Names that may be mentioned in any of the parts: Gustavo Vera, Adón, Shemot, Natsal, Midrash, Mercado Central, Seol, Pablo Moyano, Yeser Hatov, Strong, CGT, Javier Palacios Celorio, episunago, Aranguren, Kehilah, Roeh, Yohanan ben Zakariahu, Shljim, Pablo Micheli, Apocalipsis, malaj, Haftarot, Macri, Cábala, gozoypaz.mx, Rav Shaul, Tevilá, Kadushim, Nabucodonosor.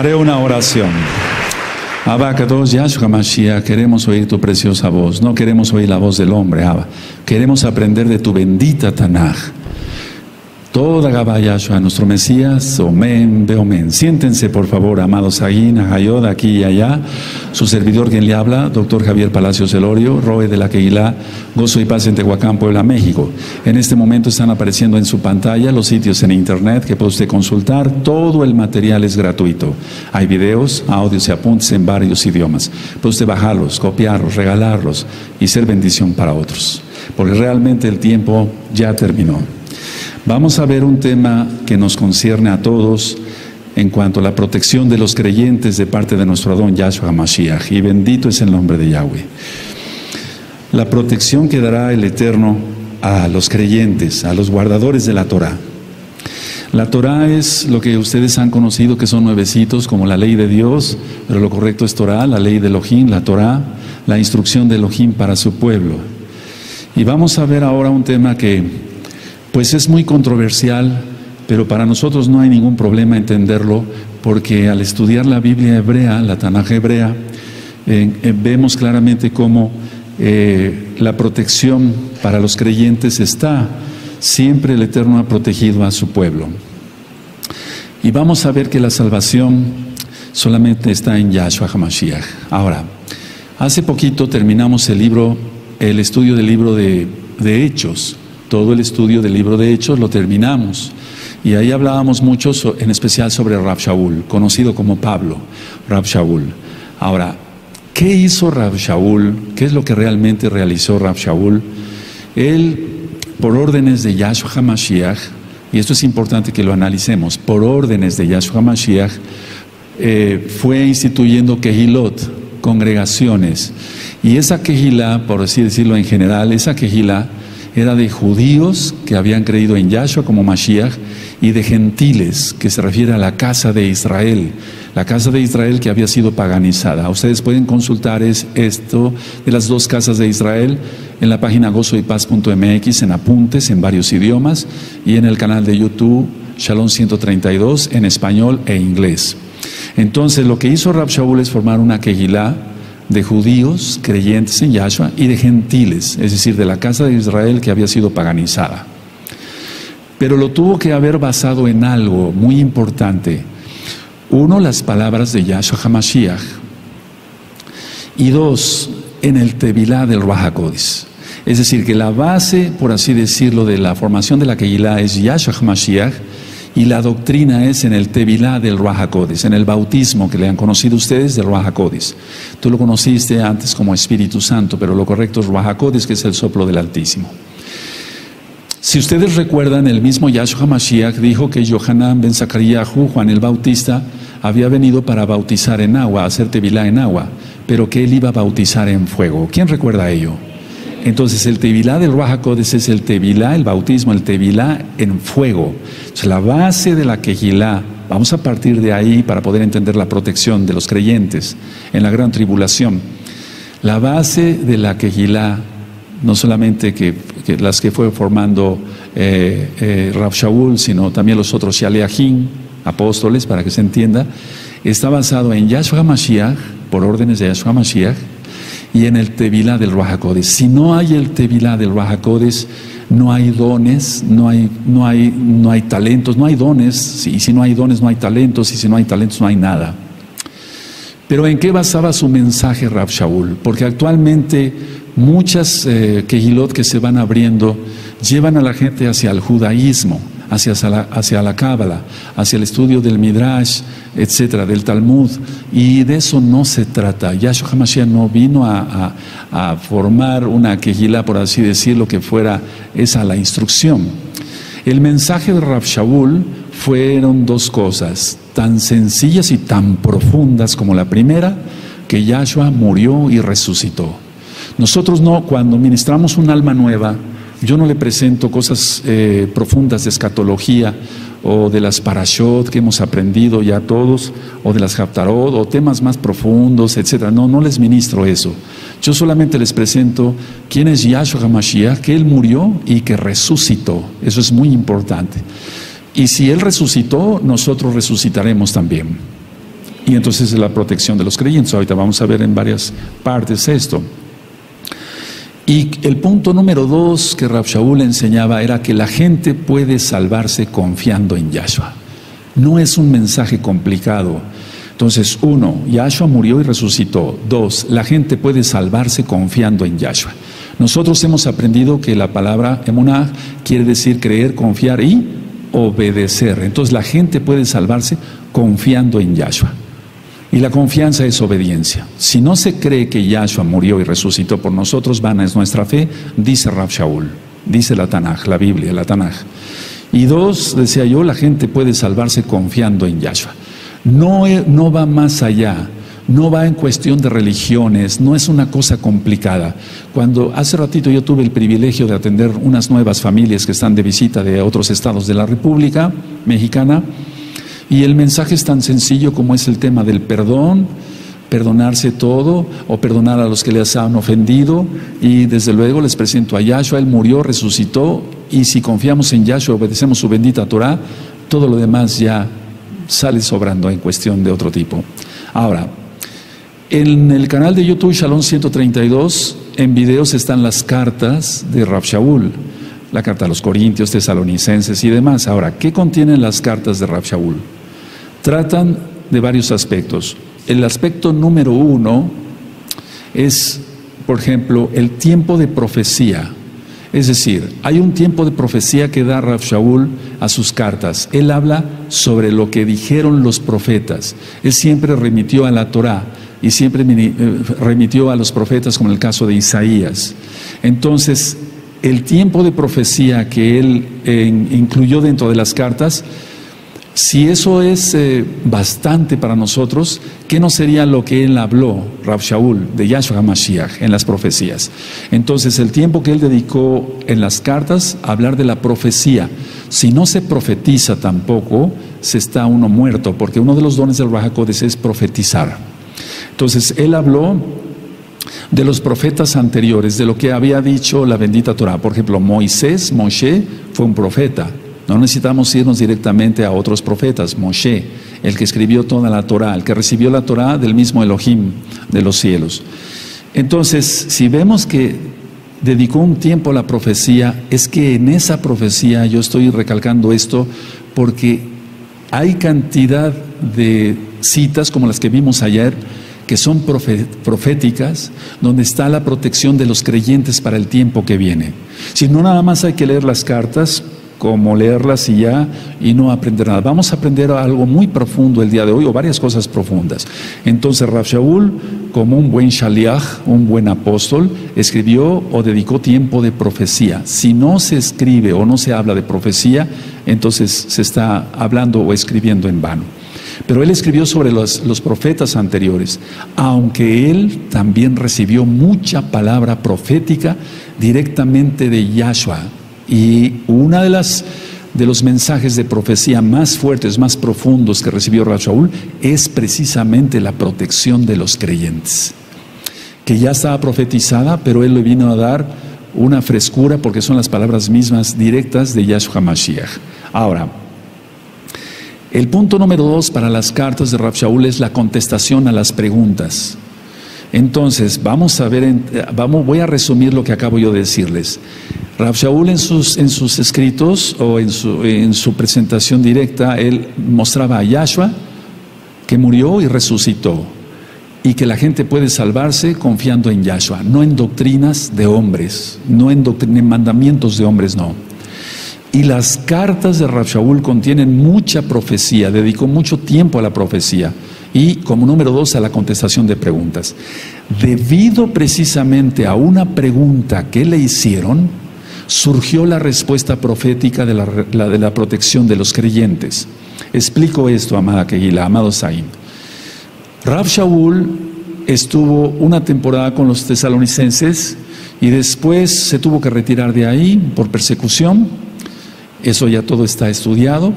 Haré una oración. Abba Kadosh Yahshua Mashiach, queremos oír tu preciosa voz. No queremos oír la voz del hombre, Abba. Queremos aprender de tu bendita Tanaj. Toda Gabá Yahshua, nuestro Mesías, Omen, Beomen. Siéntense, por favor, amados Aguín, Ajayod, aquí y allá. Su servidor, quien le habla, doctor Javier Palacios Celorio, Roe de la Kehilá, Gozo y Paz en Tehuacán, Puebla, México. En este momento están apareciendo en su pantalla los sitios en internet que puede usted consultar. Todo el material es gratuito. Hay videos, audios y apuntes en varios idiomas. Puede usted bajarlos, copiarlos, regalarlos y ser bendición para otros. Porque realmente el tiempo ya terminó. Vamos a ver un tema que nos concierne a todos en cuanto a la protección de los creyentes de parte de nuestro Adón Yahshua Mashiach, y bendito es el nombre de Yahweh. La protección que dará el Eterno a los creyentes, a los guardadores de la Torah. La Torah es lo que ustedes han conocido que son nuevecitos, como la ley de Dios, pero lo correcto es Torah, la ley de Elohim, la Torah, la instrucción de Elohim para su pueblo. Y vamos a ver ahora un tema que pues es muy controversial, pero para nosotros no hay ningún problema entenderlo, porque al estudiar la Biblia hebrea, la Tanaj hebrea, vemos claramente cómo la protección para los creyentes está. Siempre el Eterno ha protegido a su pueblo. Y vamos a ver que la salvación solamente está en Yahshua HaMashiach. Ahora, hace poquito terminamos el estudio del libro de Hechos. Todo el estudio del libro de Hechos lo terminamos. Y ahí hablábamos mucho, en especial sobre Rav Shaul, conocido como Pablo, Rav Shaul. Ahora, ¿qué hizo Rav Shaul? ¿Qué es lo que realmente realizó Rav Shaul? Él, por órdenes de Yahshua HaMashiach, y esto es importante que lo analicemos, por órdenes de Yahshua HaMashiach, fue instituyendo Kehilot, congregaciones. Y esa Kehilá, por así decirlo en general, esa Kehilá, era de judíos que habían creído en Yahshua como Mashiach y de gentiles, que se refiere a la casa de Israel. La casa de Israel que había sido paganizada. Ustedes pueden consultar esto de las dos casas de Israel en la página gozoypaz.mx, en apuntes, en varios idiomas, y en el canal de YouTube Shalom 132 en español e inglés. Entonces lo que hizo Rav Shaul es formar una Kehilá de judíos creyentes en Yahshua y de gentiles, es decir, de la casa de Israel que había sido paganizada. Pero lo tuvo que haber basado en algo muy importante. Uno, las palabras de Yahshua HaMashiach. Y dos, en el Tevilá del Ruaj HaKodesh. Es decir, que la base, por así decirlo, de la formación de la Kehilá es Yahshua HaMashiach, y la doctrina es en el Tevilá del Ruaj HaKodesh, en el bautismo que le han conocido ustedes del Ruaj HaKodesh. Tú lo conociste antes como Espíritu Santo, pero lo correcto es Ruaj HaKodesh, que es el soplo del Altísimo. Si ustedes recuerdan, el mismo Yahshua Mashiach dijo que Yohanan ben Zakariahu, Juan el Bautista, había venido para bautizar en agua, hacer Tevilá en agua, pero que él iba a bautizar en fuego. ¿Quién recuerda ello? Entonces el Tevilá del Ruaj HaKodesh es el Tevilá, el bautismo, el Tevilá en fuego. Entonces, la base de la Kehilá, vamos a partir de ahí para poder entender la protección de los creyentes en la gran tribulación. La base de la Kehilá, no solamente que las que fue formando Rav Shaul, sino también los otros Shaliachim, apóstoles, para que se entienda, está basado en Yahshua Mashiach, por órdenes de Yahshua Mashiach, y en el Tevilá del Ruaj HaKodesh. Si no hay el Tevilá del Ruaj HaKodesh, no hay dones, no hay talentos, no hay dones. Y si no hay dones, no hay talentos. Y si no hay talentos, no hay nada. Pero ¿en qué basaba su mensaje Rav Shaul? Porque actualmente muchas Kehilot que se van abriendo llevan a la gente hacia el judaísmo, hacia la Cábala, hacia el estudio del Midrash, etcétera, del Talmud, y de eso no se trata. Yahshua HaMashiach no vino a formar una Kehilá, por así decirlo, que fuera esa la instrucción. El mensaje de Rav Shaul fueron dos cosas, tan sencillas y tan profundas como la primera, que Yahshua murió y resucitó. Nosotros no, cuando ministramos un alma nueva, yo no le presento cosas profundas de escatología o de las parashot que hemos aprendido ya todos, o de las haftarot, o temas más profundos, etcétera. No les ministro eso. Yo solamente les presento quién es Yahshua HaMashiach, que Él murió y que resucitó. Eso es muy importante. Y si Él resucitó, nosotros resucitaremos también. y entonces es la protección de los creyentes. Ahorita vamos a ver en varias partes esto. Y el punto número 2 que Rav Shaul enseñaba era que la gente puede salvarse confiando en Yahshua. No es un mensaje complicado. Entonces, 1, Yahshua murió y resucitó. 2, la gente puede salvarse confiando en Yahshua. Nosotros hemos aprendido que la palabra emuná quiere decir creer, confiar y obedecer. Entonces, la gente puede salvarse confiando en Yahshua. Y la confianza es obediencia. Si no se cree que Yahshua murió y resucitó por nosotros, vana es nuestra fe, dice Rav Shaul, dice la Tanaj, la Biblia, la Tanaj. Y 2, decía yo, la gente puede salvarse confiando en Yahshua. No va más allá, no va en cuestión de religiones, no es una cosa complicada. Cuando hace ratito yo tuve el privilegio de atender unas nuevas familias que están de visita de otros estados de la República Mexicana, y el mensaje es tan sencillo como es el tema del perdón, perdonarse todo, o perdonar a los que les han ofendido. Y desde luego les presento a Yahshua, Él murió, resucitó, y si confiamos en Yahshua, obedecemos su bendita Torah, todo lo demás ya sale sobrando en cuestión de otro tipo. Ahora, en el canal de YouTube Shalom 132, en videos están las cartas de Rav Shaul, la carta a los Corintios, Tesalonicenses y demás. Ahora, ¿qué contienen las cartas de Rav Shaul? Tratan de varios aspectos. El aspecto número 1 es, por ejemplo, el tiempo de profecía. Es decir, hay un tiempo de profecía que da Rav Shaul a sus cartas. Él habla sobre lo que dijeron los profetas. Él siempre remitió a la Torah y siempre remitió a los profetas, como en el caso de Isaías. Entonces, el tiempo de profecía que él incluyó dentro de las cartas, si eso es bastante para nosotros, ¿qué no sería lo que él habló, Rav Shaul, de Yahshua Mashiach en las profecías? Entonces, el tiempo que él dedicó en las cartas a hablar de la profecía. Si no se profetiza tampoco, se está uno muerto, porque uno de los dones del Ruaj HaKodesh es profetizar. Entonces, él habló de los profetas anteriores, de lo que había dicho la bendita Torah. Por ejemplo, Moisés, Moshe, fue un profeta. No necesitamos irnos directamente a otros profetas. Moshe, el que escribió toda la Torah, el que recibió la Torah del mismo Elohim de los cielos. Entonces, si vemos que dedicó un tiempo a la profecía, es que en esa profecía, yo estoy recalcando esto, porque hay cantidad de citas como las que vimos ayer, que son proféticas, donde está la protección de los creyentes para el tiempo que viene. Si no, nada más hay que leer las cartas, como leerlas y ya, y no aprender nada. Vamos a aprender algo muy profundo el día de hoy, o varias cosas profundas. Entonces, Rav Shaul, como un buen Shaliach, un buen apóstol, escribió o dedicó tiempo de profecía. Si no se escribe o no se habla de profecía, entonces se está hablando o escribiendo en vano. Pero él escribió sobre los profetas anteriores, aunque él también recibió mucha palabra profética directamente de Yahshua. Y uno de los mensajes de profecía más fuertes, más profundos que recibió Rav Shaul es precisamente la protección de los creyentes, que ya estaba profetizada, pero él le vino a dar una frescura, porque son las palabras mismas directas de Yahshua Mashiach. Ahora, el punto número 2 para las cartas de Rav Shaul es la contestación a las preguntas. Entonces, vamos a ver, voy a resumir lo que acabo yo de decirles. Rav Shaul en sus escritos o en su presentación directa, él mostraba a Yahshua que murió y resucitó, y que la gente puede salvarse confiando en Yahshua, no en doctrinas de hombres, no en mandamientos de hombres, no. Y las cartas de Rav Shaul contienen mucha profecía, dedicó mucho tiempo a la profecía. Y como número 2, a la contestación de preguntas. Debido precisamente a una pregunta que le hicieron, surgió la respuesta profética de la protección de los creyentes. Explico esto, amada Kehilá, amado Saim. Rav Shaul estuvo una temporada con los tesalonicenses y después se tuvo que retirar de ahí por persecución. Eso ya todo está estudiado.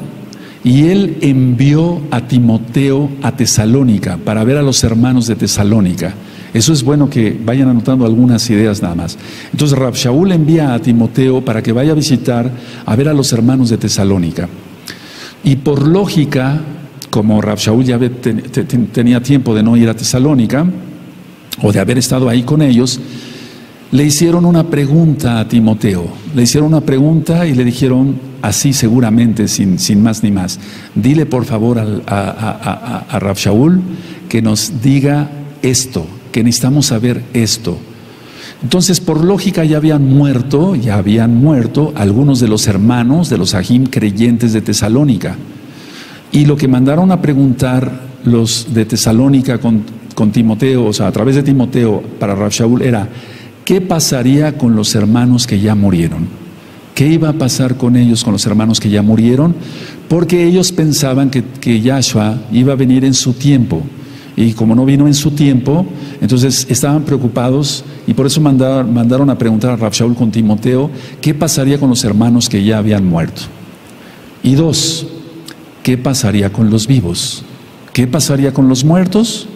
Y él envió a Timoteo a Tesalónica para ver a los hermanos de Tesalónica. Eso es bueno que vayan anotando algunas ideas nada más. Entonces, Rav Shaul envía a Timoteo para que vaya a visitar, a ver a los hermanos de Tesalónica. Y por lógica, como Rav Shaul ya tenía tiempo de no ir a Tesalónica, o de haber estado ahí con ellos, le hicieron una pregunta a Timoteo, y le dijeron así seguramente, sin más ni más: dile por favor a Rav Shaul que nos diga esto, que necesitamos saber esto. Entonces, por lógica, ya habían muerto algunos de los hermanos de los ajim creyentes de Tesalónica, y lo que mandaron a preguntar los de Tesalónica con Timoteo, o sea, a través de Timoteo para Rav Shaul, era: ¿qué pasaría con los hermanos que ya murieron? ¿Qué iba a pasar con ellos, con los hermanos que ya murieron? Porque ellos pensaban que Yahshua iba a venir en su tiempo, y como no vino en su tiempo, entonces estaban preocupados, y por eso mandaron a preguntar a Rav Shaul con Timoteo: ¿qué pasaría con los hermanos que ya habían muerto? Y dos, ¿qué pasaría con los vivos? ¿Qué pasaría con los muertos?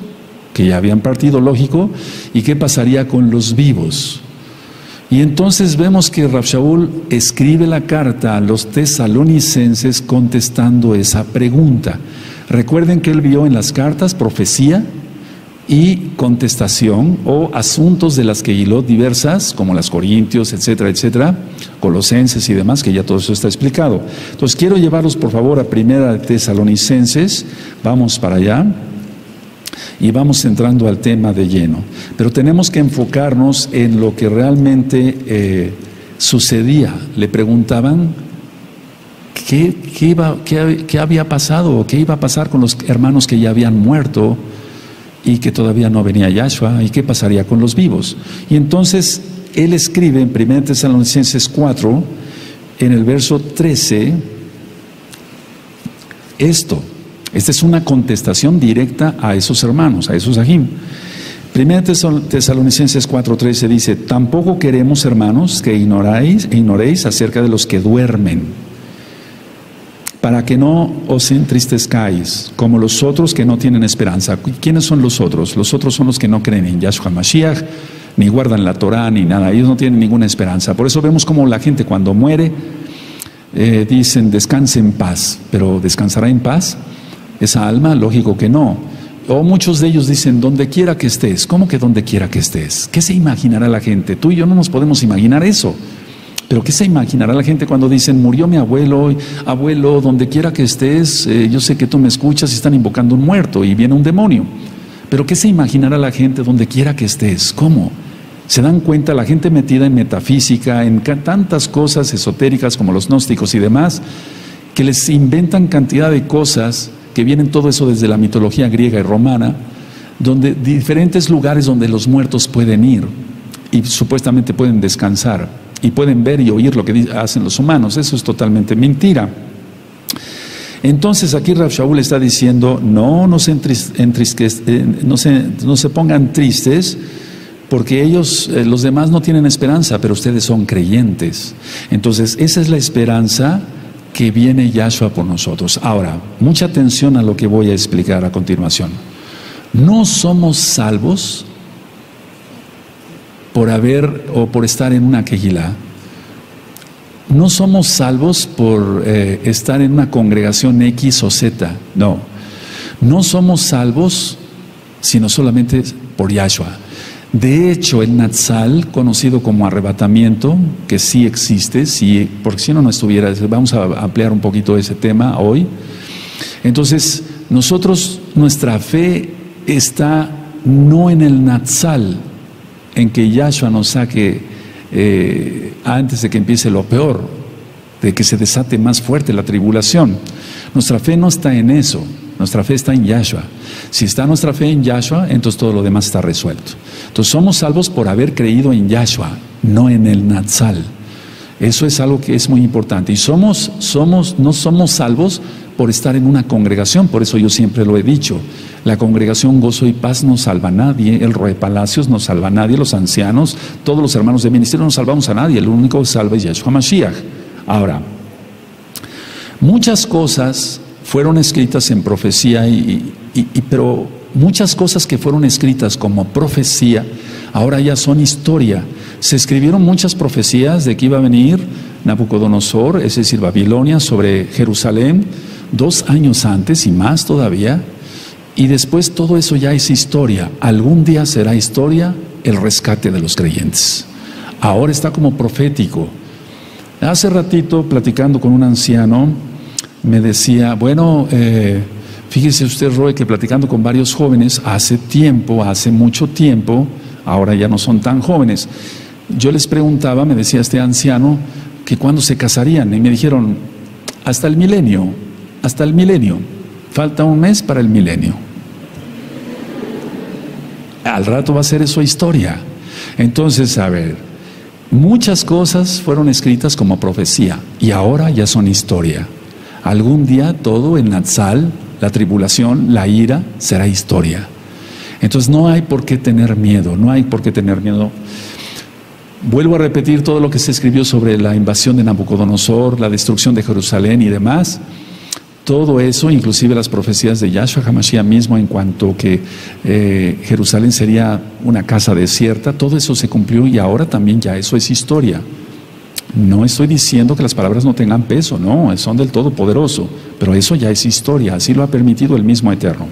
Que ya habían partido, lógico. ¿Y qué pasaría con los vivos? Y entonces vemos que Rav Shaul escribe la carta a los tesalonicenses contestando esa pregunta. Recuerden que él vio en las cartas profecía y contestación, o asuntos de las Kehilot diversas, como las Corintios, etcétera, etcétera, Colosenses y demás, que ya todo eso está explicado. Entonces quiero llevarlos por favor a Primera de Tesalonicenses, vamos para allá. Y vamos entrando al tema de lleno, pero tenemos que enfocarnos en lo que realmente sucedía. Le preguntaban qué había pasado, o qué iba a pasar con los hermanos que ya habían muerto y que todavía no venía Yahshua, y qué pasaría con los vivos. Y entonces él escribe en 1 Tesalonicenses 4, en el verso 13, esto. Esta es una contestación directa a esos hermanos, a esos ajim. 1 Tesalonicenses 4:13 dice: tampoco queremos, hermanos, que ignoréis acerca de los que duermen, para que no os entristezcáis, como los otros que no tienen esperanza. ¿Quiénes son los otros? Los otros son los que no creen en Yahshua Mashiach, ni guardan la Torah, ni nada. Ellos no tienen ninguna esperanza. Por eso vemos como la gente cuando muere, dicen: descanse en paz. ¿Pero descansará en paz esa alma? Lógico que no. O muchos de ellos dicen: donde quiera que estés. ¿Cómo que donde quiera que estés? ¿Qué se imaginará la gente? Tú y yo no nos podemos imaginar eso. Pero ¿qué se imaginará la gente cuando dicen: murió mi abuelo, abuelo, donde quiera que estés, yo sé que tú me escuchas? Y están invocando un muerto y viene un demonio. Pero ¿qué se imaginará la gente? Donde quiera que estés. ¿Cómo? Se dan cuenta, la gente metida en metafísica, en tantas cosas esotéricas como los gnósticos y demás, que les inventan cantidad de cosas que vienen todo eso desde la mitología griega y romana, donde diferentes lugares donde los muertos pueden ir y supuestamente pueden descansar y pueden ver y oír lo que hacen los humanos. Eso es totalmente mentira. Entonces aquí Rav Shaul está diciendo: no se pongan tristes, porque ellos, los demás, no tienen esperanza, pero ustedes son creyentes. Entonces esa es la esperanza que viene Yahshua por nosotros. Ahora, mucha atención a lo que voy a explicar a continuación. No somos salvos por haber o por estar en una Kehilá. No somos salvos por estar en una congregación X o Z. No. No somos salvos, sino solamente por Yahshua. De hecho, el Natsal, conocido como arrebatamiento, que sí existe, sí, porque si no, no estuviera. Vamos a ampliar un poquito ese tema hoy. Entonces, nosotros, nuestra fe está no en el Natsal, en que Yahshua nos saque antes de que empiece lo peor, de que se desate más fuerte la tribulación. Nuestra fe no está en eso. Nuestra fe está en Yahshua. Si está nuestra fe en Yahshua, entonces todo lo demás está resuelto. Entonces somos salvos por haber creído en Yahshua, no en el Natsal. Eso es algo que es muy importante. Y no somos salvos por estar en una congregación. Por eso yo siempre lo he dicho: la congregación Gozo y Paz no salva a nadie, el Ruaj Palacios no salva a nadie, los ancianos, todos los hermanos de ministerio no salvamos a nadie. El único que salva es Yahshua Mashiach. Ahora, muchas cosas fueron escritas en profecía, pero muchas cosas que fueron escritas como profecía ahora ya son historia. Se escribieron muchas profecías de que iba a venir Nabucodonosor, es decir, Babilonia, sobre Jerusalén, 2 años antes y más todavía, y después todo eso ya es historia. Algún día será historia el rescate de los creyentes. Ahora está como profético. Hace ratito, platicando con un anciano, me decía, bueno, fíjese usted, Roy, que platicando con varios jóvenes hace mucho tiempo, ahora ya no son tan jóvenes, yo les preguntaba, me decía este anciano, que cuándo se casarían, y me dijeron, hasta el milenio, falta un mes para el milenio. Al rato va a ser eso historia. Entonces, a ver, muchas cosas fueron escritas como profecía y ahora ya son historia. Algún día todo el Natsal, la tribulación, la ira, será historia. Entonces no hay por qué tener miedo, no hay por qué tener miedo. Vuelvo a repetir todo lo que se escribió sobre la invasión de Nabucodonosor, la destrucción de Jerusalén y demás. Todo eso, inclusive las profecías de Yahshua HaMashiach mismo en cuanto que Jerusalén sería una casa desierta, todo eso se cumplió y ahora también ya eso es historia. No estoy diciendo que las palabras no tengan peso, no, son del Todopoderoso, pero eso ya es historia, así lo ha permitido el mismo Eterno.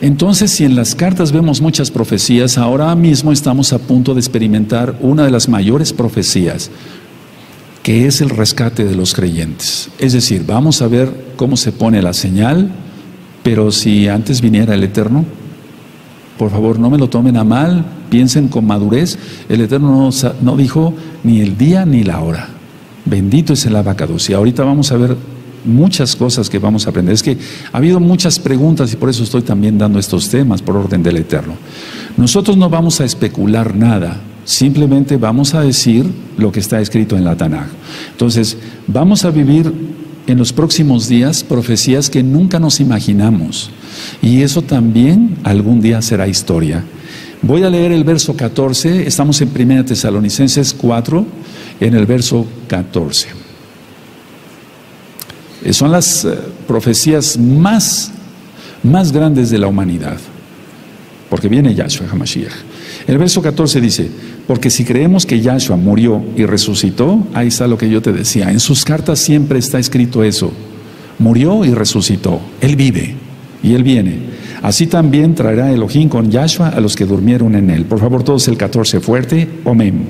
Entonces, si en las cartas vemos muchas profecías, ahora mismo estamos a punto de experimentar una de las mayores profecías, que es el rescate de los creyentes. Es decir, vamos a ver cómo se pone la señal, pero si antes viniera el Eterno, por favor no me lo tomen a mal, piensen con madurez, el Eterno no dijo ni el día ni la hora. Bendito es el Abacados. Y ahorita vamos a ver muchas cosas que vamos a aprender. Es que ha habido muchas preguntas y por eso estoy también dando estos temas por orden del Eterno. Nosotros no vamos a especular nada. Simplemente vamos a decir lo que está escrito en la Tanaj. Entonces, vamos a vivir en los próximos días profecías que nunca nos imaginamos. Y eso también algún día será historia. Voy a leer el verso 14. Estamos en 1 Tesalonicenses 4, en el verso 14. Son las profecías más grandes de la humanidad. Porque viene Yahshua HaMashiach. El verso 14 dice, porque si creemos que Yahshua murió y resucitó, ahí está lo que yo te decía, en sus cartas siempre está escrito eso, murió y resucitó, Él vive y Él viene. Así también traerá Elohim con Yahshua a los que durmieron en Él. Por favor, todos el 14 fuerte, amén.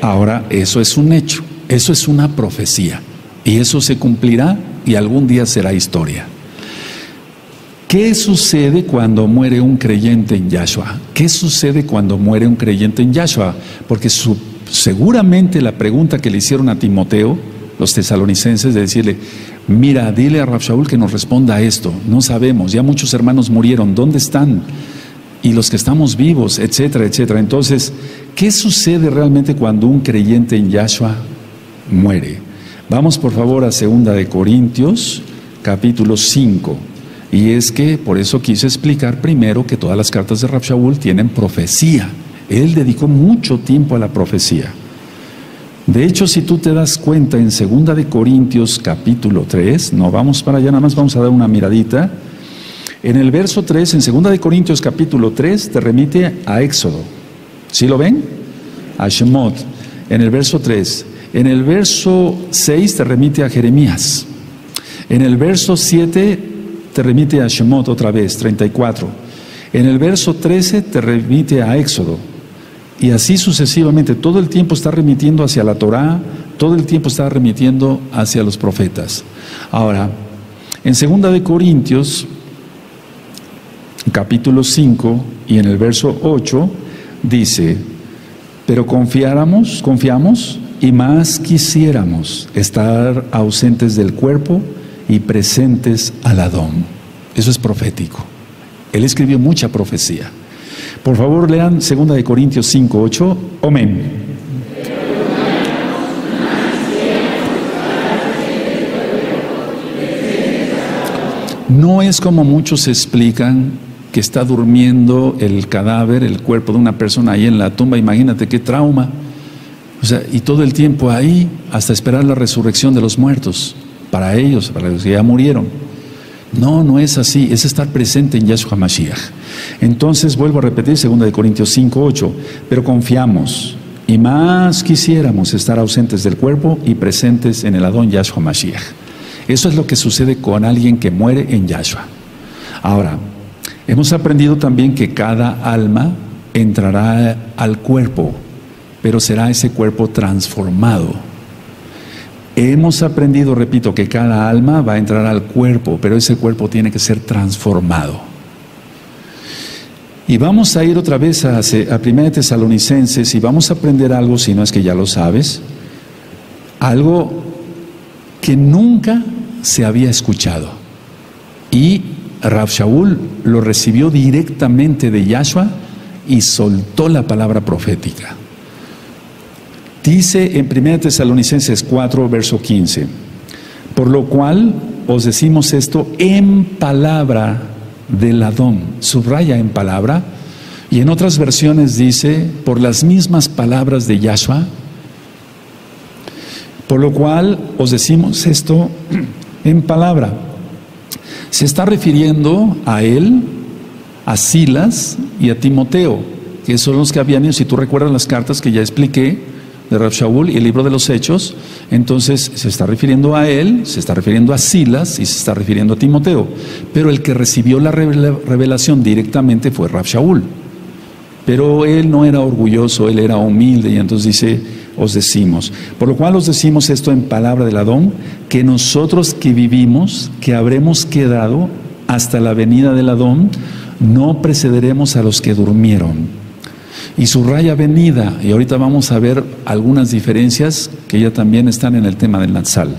Ahora, eso es un hecho, eso es una profecía, y eso se cumplirá y algún día será historia. ¿Qué sucede cuando muere un creyente en Yahshua? ¿Qué sucede cuando muere un creyente en Yahshua? Porque seguramente la pregunta que le hicieron a Timoteo, los tesalonicenses, de decirle, mira, dile a Rav Shaul que nos responda a esto, no sabemos, ya muchos hermanos murieron, ¿dónde están? Y los que estamos vivos, etcétera, etcétera. Entonces, ¿qué sucede realmente cuando un creyente en Yahshua muere? Vamos por favor a 2 de Corintios capítulo 5. Y es que por eso quise explicar primero que todas las cartas de Rav Shaul tienen profecía. Él dedicó mucho tiempo a la profecía. De hecho, si tú te das cuenta en 2 de Corintios capítulo 3, no vamos para allá, nada más vamos a dar una miradita. En el verso 3, en 2 de Corintios capítulo 3, te remite a Éxodo. ¿Sí lo ven? A Shemot, en el verso 3. En el verso 6 te remite a Jeremías. En el verso 7 te remite a Shemot otra vez, 34. En el verso 13 te remite a Éxodo. Y así sucesivamente, todo el tiempo está remitiendo hacia la Torá, todo el tiempo está remitiendo hacia los profetas. Ahora, en 2 de Corintios capítulo 5 y en el verso 8 dice, pero confiamos y más quisiéramos estar ausentes del cuerpo y presentes al Adón. Eso es profético. Él escribió mucha profecía. Por favor, lean 2 de Corintios 5, 8. Amén. No es como muchos explican, que está durmiendo el cadáver, el cuerpo de una persona ahí en la tumba, imagínate qué trauma, o sea, y todo el tiempo ahí, hasta esperar la resurrección de los muertos, para ellos, para los que ya murieron. No, no es así, es estar presente en Yahshua Mashiach. Entonces, vuelvo a repetir 2 Corintios 5, 8, pero confiamos y más quisiéramos estar ausentes del cuerpo y presentes en el Adón Yahshua Mashiach. Eso es lo que sucede con alguien que muere en Yahshua. Ahora, hemos aprendido también que cada alma entrará al cuerpo, pero será ese cuerpo transformado. Hemos aprendido, repito, que cada alma va a entrar al cuerpo, pero ese cuerpo tiene que ser transformado. Y vamos a ir otra vez a 1 Tesalonicenses y vamos a aprender algo, si no es que ya lo sabes, algo que nunca se había escuchado. Y Rav Shaul lo recibió directamente de Yahshua y soltó la palabra profética. Dice en 1 Tesalonicenses 4, verso 15, por lo cual os decimos esto en palabra del Adón. Subraya en palabra, y en otras versiones dice, por las mismas palabras de Yahshua. Por lo cual os decimos esto en palabra. Se está refiriendo a él, a Silas y a Timoteo, que son los que habían ido, si tú recuerdas las cartas que ya expliqué, de Rav Shaul y el libro de los Hechos. Entonces se está refiriendo a él, se está refiriendo a Silas y se está refiriendo a Timoteo, pero el que recibió la revelación directamente fue Rav Shaul. Pero él no era orgulloso, él era humilde, y entonces dice, os decimos, por lo cual os decimos esto en palabra del Adón, que nosotros que vivimos, que habremos quedado hasta la venida del Adón, no precederemos a los que durmieron. Y subraya venida, y ahorita vamos a ver algunas diferencias que ya también están en el tema del Natsal.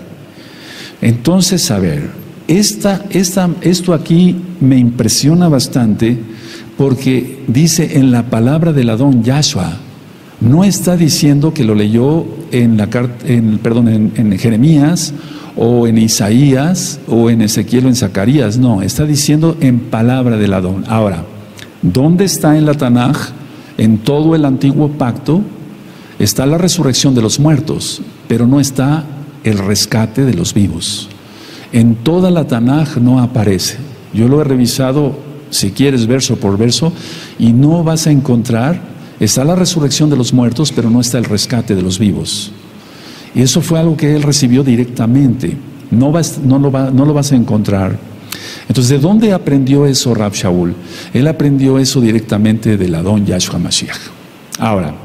Entonces, a ver, esto aquí me impresiona bastante, porque dice en la palabra del Adón Yahshua. No está diciendo que lo leyó en la en Jeremías, o en Isaías, o en Ezequiel, o en Zacarías. No, está diciendo en palabra del Adón. Ahora, ¿dónde está en la Tanaj? En todo el antiguo pacto está la resurrección de los muertos, pero no está el rescate de los vivos. En toda la Tanaj no aparece. Yo lo he revisado, si quieres, verso por verso, y no vas a encontrar, está la resurrección de los muertos, pero no está el rescate de los vivos. Y eso fue algo que él recibió directamente. No lo vas a encontrar. Entonces, ¿de dónde aprendió eso Rav Shaul? Él aprendió eso directamente del Adón Yahshua Mashiach. Ahora,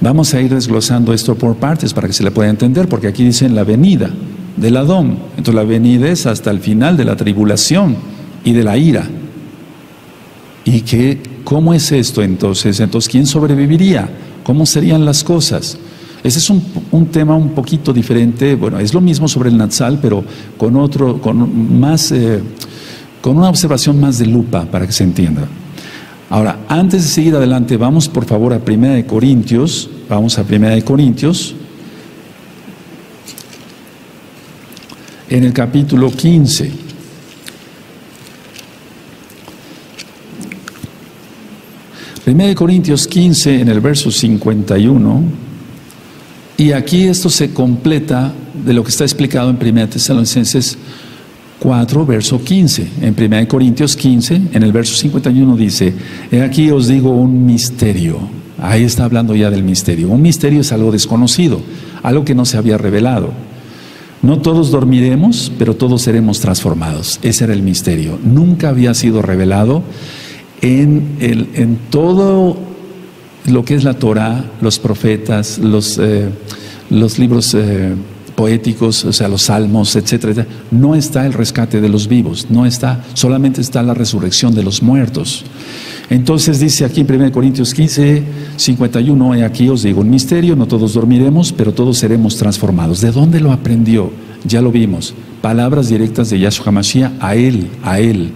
vamos a ir desglosando esto por partes para que se le pueda entender, porque aquí dicen la venida del Adón. Entonces, la venida es hasta el final de la tribulación y de la ira. ¿Y qué? ¿Cómo es esto entonces? Entonces, ¿quién sobreviviría? ¿Cómo serían las cosas? Ese es un tema un poquito diferente. Bueno, es lo mismo sobre el Natsal, pero con una observación más de lupa para que se entienda. Ahora, antes de seguir adelante, vamos por favor a 1 Corintios. Vamos a 1 Corintios. En el capítulo 15. Primera de Corintios 15, en el verso 51. Y aquí esto se completa de lo que está explicado en 1 Tesalonicenses 4, verso 15. En 1 Corintios 15, en el verso 51 dice, he aquí os digo un misterio. Ahí está hablando ya del misterio. Un misterio es algo desconocido, algo que no se había revelado. No todos dormiremos, pero todos seremos transformados. Ese era el misterio. Nunca había sido revelado en todo lo que es la Torah, los profetas, los libros poéticos, o sea, los salmos, etcétera, etcétera. No está el rescate de los vivos, no está, solamente está la resurrección de los muertos. Entonces dice aquí en 1 Corintios 15, 51, he aquí os digo un misterio, no todos dormiremos, pero todos seremos transformados. ¿De dónde lo aprendió? Ya lo vimos, palabras directas de Yahshua Mashiach a él, a él.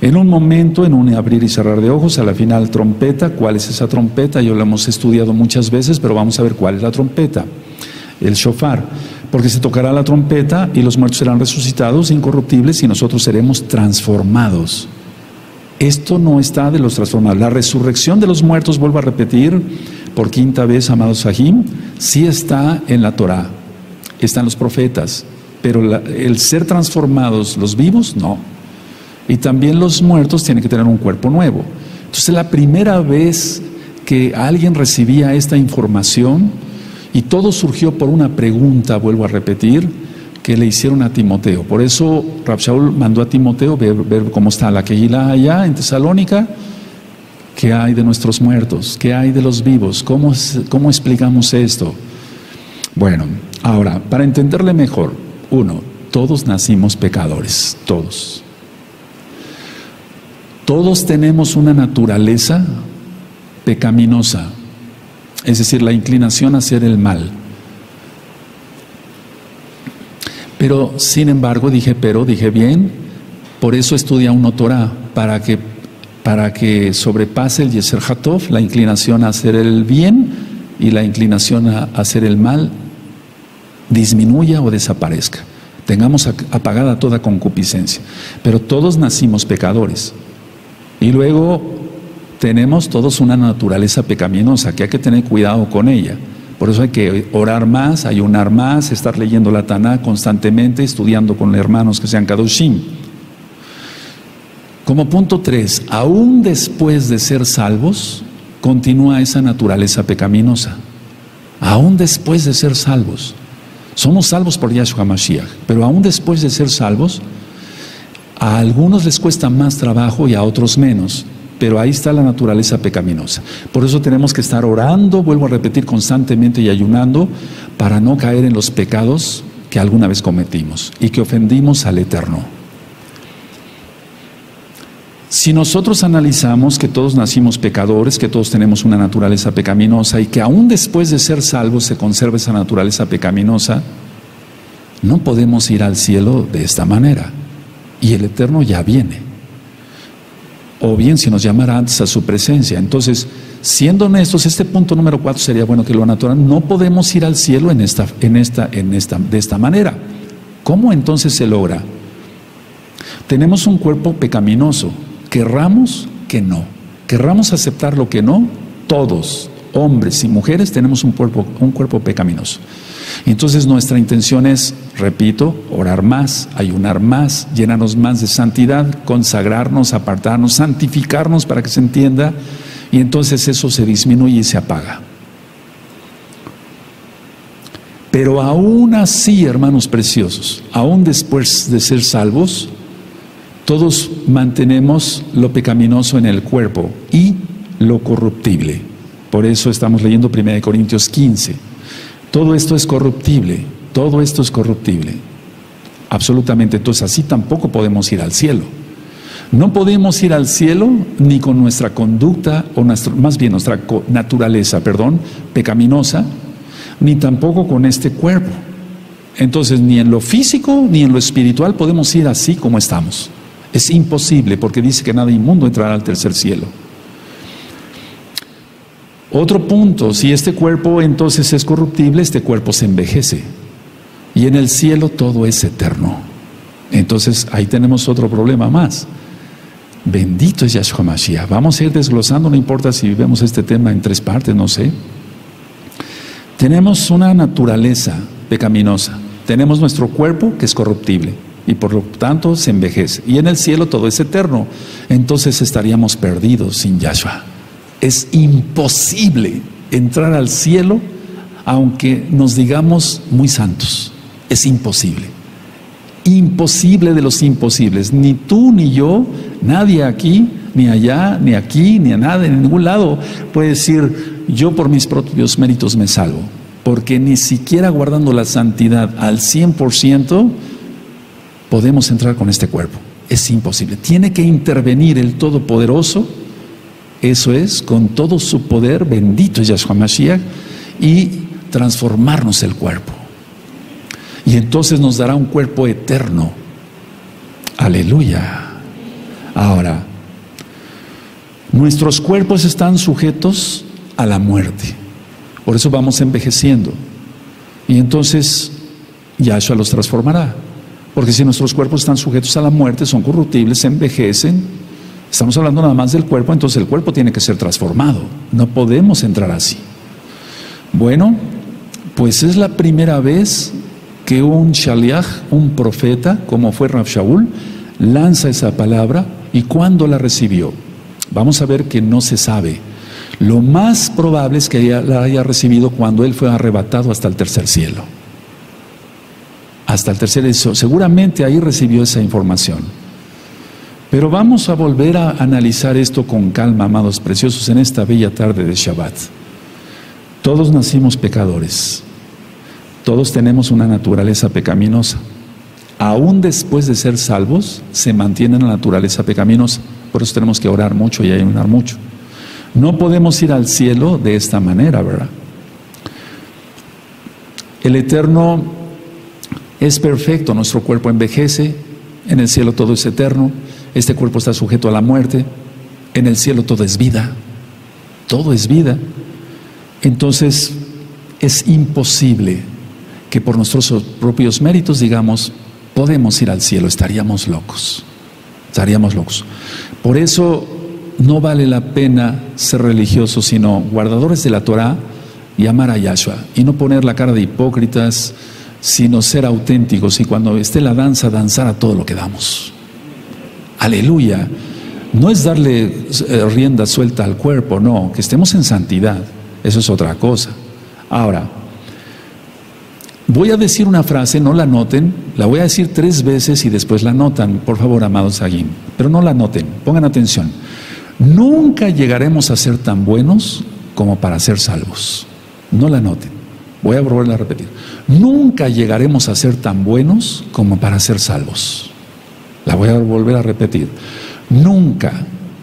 En un momento, en un abrir y cerrar de ojos, a la final trompeta. ¿Cuál es esa trompeta? Yo la hemos estudiado muchas veces, pero vamos a ver cuál es la trompeta. El shofar. Porque se tocará la trompeta y los muertos serán resucitados, incorruptibles, y nosotros seremos transformados. Esto no está de los transformados. La resurrección de los muertos, vuelvo a repetir por quinta vez, amados Sahim, sí está en la Torah, están los profetas, pero el ser transformados, los vivos, no. Y también los muertos tienen que tener un cuerpo nuevo. Entonces, la primera vez que alguien recibía esta información, y todo surgió por una pregunta, vuelvo a repetir, que le hicieron a Timoteo. Por eso Rav Shaul mandó a Timoteo ver cómo está la Kehilá allá en Tesalónica. ¿Qué hay de nuestros muertos? ¿Qué hay de los vivos? ¿Cómo explicamos esto? Bueno, ahora, para entenderle mejor, uno, todos nacimos pecadores, todos. Todos tenemos una naturaleza pecaminosa, es decir, la inclinación a hacer el mal. Pero, sin embargo, dije bien, por eso estudia uno Torah, para que sobrepase el Yeser Hatov, la inclinación a hacer el bien, y la inclinación a hacer el mal disminuya o desaparezca. Tengamos apagada toda concupiscencia. Pero todos nacimos pecadores. Y luego tenemos todos una naturaleza pecaminosa, que hay que tener cuidado con ella. Por eso hay que orar más, ayunar más, estar leyendo la Tanaj constantemente, estudiando con hermanos que sean Kadushim. Como punto 3, aún después de ser salvos, continúa esa naturaleza pecaminosa. Aún después de ser salvos. Somos salvos por Yahshua Mashiach, pero aún después de ser salvos, a algunos les cuesta más trabajo y a otros menos. Pero ahí está la naturaleza pecaminosa. Por eso tenemos que estar orando, vuelvo a repetir, constantemente y ayunando, para no caer en los pecados que alguna vez cometimos y que ofendimos al Eterno. Si nosotros analizamos que todos nacimos pecadores, que todos tenemos una naturaleza pecaminosa y que aún después de ser salvos se conserva esa naturaleza pecaminosa, no podemos ir al cielo de esta manera. Y el Eterno ya viene. O bien si nos llamara antes a su presencia. Entonces, siendo honestos, este punto número 4 sería bueno que lo anotaran. No podemos ir al cielo de esta manera. ¿Cómo entonces se logra? Tenemos un cuerpo pecaminoso. Querramos que no. Querramos aceptar lo que no. Todos, hombres y mujeres, tenemos un cuerpo pecaminoso. Entonces nuestra intención es, repito, orar más, ayunar más, llenarnos más de santidad, consagrarnos, apartarnos, santificarnos para que se entienda, y entonces eso se disminuye y se apaga. Pero aún así, hermanos preciosos, aún después de ser salvos, todos mantenemos lo pecaminoso en el cuerpo y lo corruptible. Por eso estamos leyendo 1 Corintios 15. Todo esto es corruptible, todo esto es corruptible, absolutamente. Entonces así tampoco podemos ir al cielo. No podemos ir al cielo ni con nuestra conducta, o más bien nuestra naturaleza, pecaminosa, ni tampoco con este cuerpo. Entonces ni en lo físico ni en lo espiritual podemos ir así como estamos. Es imposible, porque dice que nada inmundo entrará al tercer cielo. Otro punto, si este cuerpo entonces es corruptible, este cuerpo se envejece. Y en el cielo todo es eterno. Entonces ahí tenemos otro problema más. Bendito es Yahshua Mashiach. Vamos a ir desglosando, no importa si vemos este tema en tres partes, no sé. Tenemos una naturaleza pecaminosa. Tenemos nuestro cuerpo que es corruptible y por lo tanto se envejece. Y en el cielo todo es eterno. Entonces estaríamos perdidos sin Yahshua. Es imposible entrar al cielo, aunque nos digamos muy santos. Es imposible. Imposible de los imposibles. Ni tú, ni yo, nadie aquí, ni allá, ni aquí, ni a nada, en ningún lado puede decir, yo por mis propios méritos me salvo. Porque ni siquiera guardando la santidad al 100%, podemos entrar con este cuerpo. Es imposible. Tiene que intervenir el Todopoderoso. Eso es, con todo su poder, bendito es Yahshua Mashiach, y transformarnos el cuerpo. Y entonces nos dará un cuerpo eterno. Aleluya. Ahora, nuestros cuerpos están sujetos a la muerte. Por eso vamos envejeciendo. Y entonces Yahshua los transformará. Porque si nuestros cuerpos están sujetos a la muerte, son corruptibles, envejecen. Estamos hablando nada más del cuerpo, entonces el cuerpo tiene que ser transformado. No podemos entrar así. Bueno, pues es la primera vez que un Shaliach, un profeta, como fue Rav Shaul, lanza esa palabra y cuándo la recibió. Vamos a ver que no se sabe. Lo más probable es que la haya recibido cuando él fue arrebatado hasta el tercer cielo. Hasta el tercer cielo. Seguramente ahí recibió esa información. Pero vamos a volver a analizar esto con calma, amados preciosos, en esta bella tarde de Shabbat. Todos nacimos pecadores. Todos tenemos una naturaleza pecaminosa. Aún después de ser salvos, se mantiene la naturaleza pecaminosa. Por eso tenemos que orar mucho y ayunar mucho. No podemos ir al cielo de esta manera, ¿verdad? El Eterno es perfecto, nuestro cuerpo envejece, en el cielo todo es eterno, este cuerpo está sujeto a la muerte, en el cielo todo es vida, todo es vida. Entonces, es imposible que por nuestros propios méritos digamos, podemos ir al cielo, estaríamos locos, estaríamos locos. Por eso no vale la pena ser religiosos, sino guardadores de la Torah y amar a Yahshua, y no poner la cara de hipócritas, sino ser auténticos, y cuando esté la danza, danzar a todo lo que damos. Aleluya. No es darle rienda suelta al cuerpo, no, que estemos en santidad, eso es otra cosa. Ahora, voy a decir una frase, no la noten, la voy a decir 3 veces y después la notan, por favor, amados aquí, pero no la noten, pongan atención. Nunca llegaremos a ser tan buenos como para ser salvos. No la noten, voy a volverla a repetir. Nunca llegaremos a ser tan buenos como para ser salvos. La voy a volver a repetir. Nunca,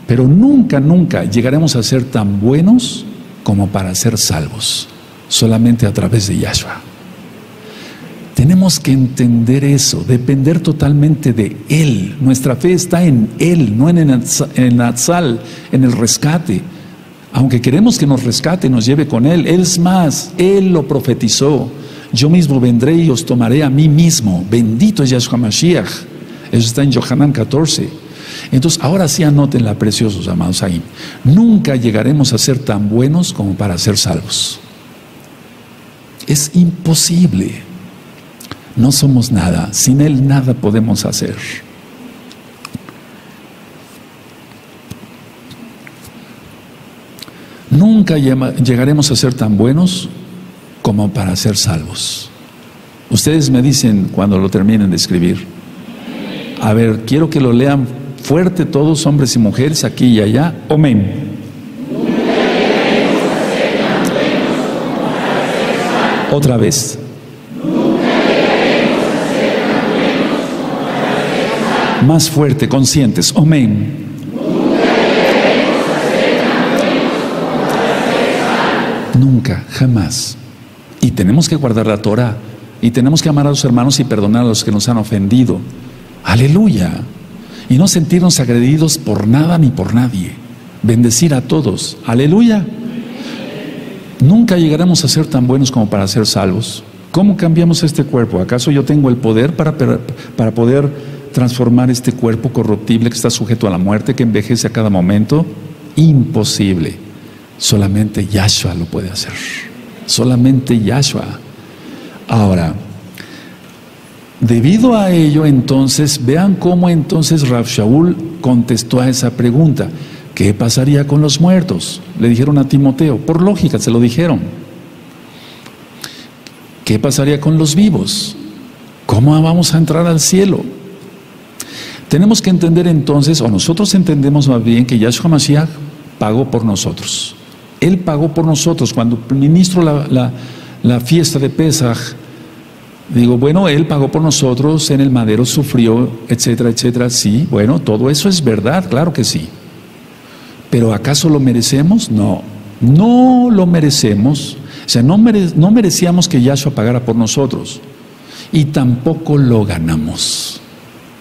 pero nunca, nunca llegaremos a ser tan buenos como para ser salvos. Solamente a través de Yahshua. Tenemos que entender eso, depender totalmente de Él. Nuestra fe está en Él, no en el Natsal, en el rescate. Aunque queremos que nos rescate, nos lleve con Él. Es más, Él lo profetizó. Yo mismo vendré y os tomaré a mí mismo. Bendito es Yahshua Mashiach. Eso está en Yohanan 14. Entonces, ahora sí anótenla, preciosos amados ahí. Nunca llegaremos a ser tan buenos como para ser salvos. Es imposible. No somos nada, sin Él nada podemos hacer. Nunca llegaremos a ser tan buenos como para ser salvos. Ustedes me dicen cuando lo terminen de escribir. A ver, quiero que lo lean fuerte todos, hombres y mujeres, aquí y allá. Amén. Otra vez. Más fuerte, conscientes. Amén. Nunca, jamás. Y tenemos que guardar la Torah. Y tenemos que amar a los hermanos y perdonar a los que nos han ofendido. Aleluya. Y no sentirnos agredidos por nada ni por nadie. Bendecir a todos. Aleluya. Nunca llegaremos a ser tan buenos como para ser salvos. ¿Cómo cambiamos este cuerpo? ¿Acaso yo tengo el poder para poder transformar este cuerpo corruptible que está sujeto a la muerte, que envejece a cada momento? Imposible. Solamente Yahshua lo puede hacer. Solamente Yahshua. Ahora, debido a ello, entonces, vean cómo entonces Rav Shaul contestó a esa pregunta. ¿Qué pasaría con los muertos? Le dijeron a Timoteo. Por lógica, se lo dijeron. ¿Qué pasaría con los vivos? ¿Cómo vamos a entrar al cielo? Tenemos que entender entonces, o nosotros entendemos más bien, que Yahshua Mashiach pagó por nosotros. Él pagó por nosotros. Cuando ministro la fiesta de Pesaj, digo, bueno, Él pagó por nosotros, en el madero sufrió, etcétera, etcétera. Sí, bueno, todo eso es verdad, claro que sí. ¿Pero acaso lo merecemos? No, no lo merecemos. O sea, no merecíamos que Yahshua pagara por nosotros. Y tampoco lo ganamos.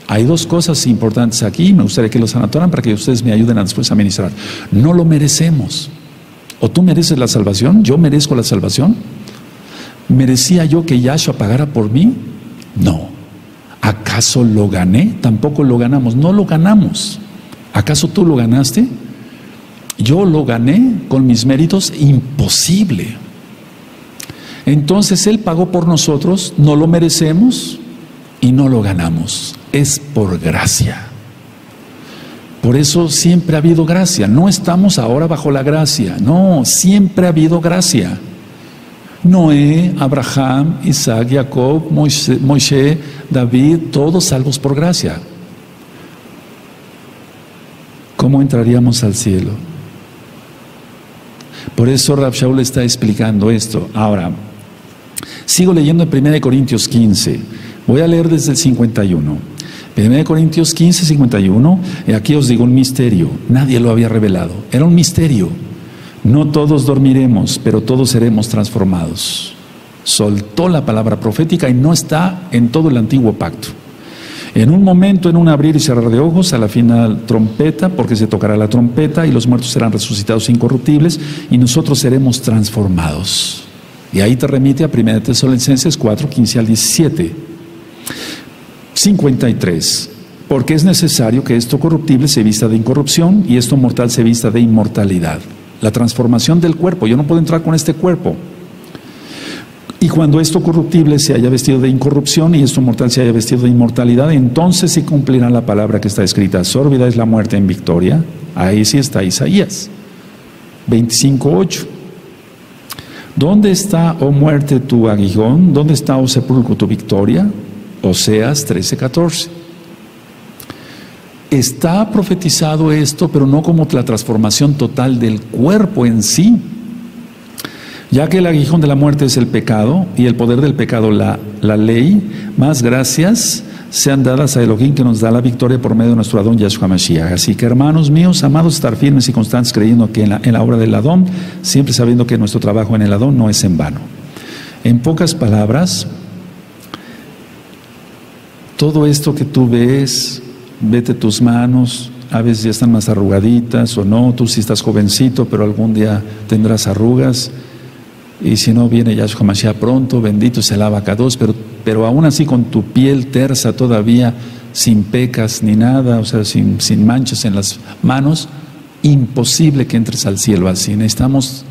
Hay 2 cosas importantes aquí, y me gustaría que los anotaran para que ustedes me ayuden después a ministrar. No lo merecemos. ¿O tú mereces la salvación? ¿Yo merezco la salvación? ¿Merecía yo que Yahshua pagara por mí? No. ¿Acaso lo gané? Tampoco lo ganamos. No lo ganamos. ¿Acaso tú lo ganaste? ¿Yo lo gané con mis méritos? Imposible. Entonces Él pagó por nosotros, no lo merecemos y no lo ganamos, es por gracia. Por eso siempre ha habido gracia, no estamos ahora bajo la gracia, no, siempre ha habido gracia. Noé, Abraham, Isaac, Jacob, Moisés, David, todos salvos por gracia. ¿Cómo entraríamos al cielo? Por eso Rav Shaul está explicando esto. Ahora, sigo leyendo en 1 Corintios 15, voy a leer desde el 51. 1 Corintios 15, 51, aquí os digo un misterio, nadie lo había revelado, era un misterio. No todos dormiremos, pero todos seremos transformados. Soltó la palabra profética y no está en todo el antiguo pacto. En un momento, en un abrir y cerrar de ojos, a la final trompeta, porque se tocará la trompeta y los muertos serán resucitados incorruptibles y nosotros seremos transformados. Y ahí te remite a 1 Tesalonicenses 4, 15 al 17. 53. Porque es necesario que esto corruptible se vista de incorrupción y esto mortal se vista de inmortalidad. La transformación del cuerpo, yo no puedo entrar con este cuerpo. Y cuando esto corruptible se haya vestido de incorrupción y esto mortal se haya vestido de inmortalidad, entonces se cumplirá la palabra que está escrita: sórbida es la muerte en victoria. Ahí sí está Isaías 25:8. ¿Dónde está, oh muerte, tu aguijón? ¿Dónde está, oh sepulcro, tu victoria? Oseas 13:14. Está profetizado esto, pero no como la transformación total del cuerpo en sí, ya que el aguijón de la muerte es el pecado y el poder del pecado la ley, más gracias sean dadas a Elohim que nos da la victoria por medio de nuestro Adón Yahshua Mashiach. Así que, hermanos míos, amados, estar firmes y constantes creyendo que en la obra del Adón, siempre sabiendo que nuestro trabajo en el Adón no es en vano. En pocas palabras, todo esto que tú ves, vete tus manos, a veces ya están más arrugaditas o no, tú sí estás jovencito, pero algún día tendrás arrugas. Y si no viene Yahshua Mashiach pronto, bendito sea el Abacados, pero aún así con tu piel tersa todavía, sin pecas ni nada, o sea, sin manchas en las manos, imposible que entres al cielo así. Necesitamos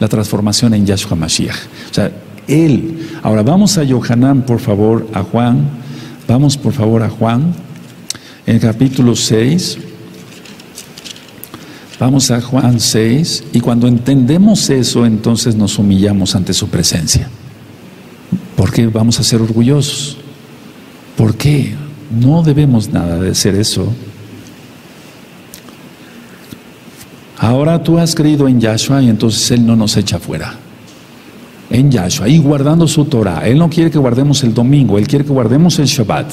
la transformación en Yahshua Mashiach. O sea, Él. Ahora vamos a Yohanan, por favor, a Juan. Vamos, por favor, a Juan. En el capítulo 6, vamos a Juan 6, y cuando entendemos eso, entonces nos humillamos ante su presencia. ¿Por qué vamos a ser orgullosos? ¿Por qué? No debemos nada de ser eso. Ahora tú has creído en Yahshua y entonces Él no nos echa fuera. En Yahshua, y guardando su Torah. Él no quiere que guardemos el domingo, Él quiere que guardemos el Shabbat.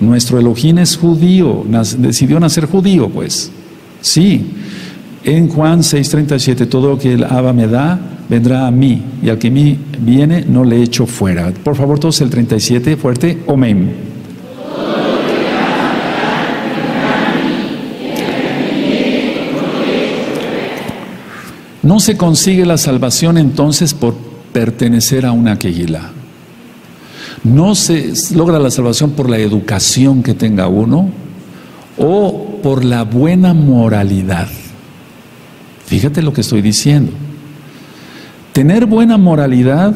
Nuestro Elohim es judío, decidió nacer judío, pues. Sí, en Juan 6:37, todo lo que el Abba me da, vendrá a mí, y al que a mí viene, no le echo fuera. Por favor, todos el 37, fuerte, amén. No se consigue la salvación entonces por pertenecer a una Kehilá. No se logra la salvación por la educación que tenga uno o por la buena moralidad. Fíjate lo que estoy diciendo. Tener buena moralidad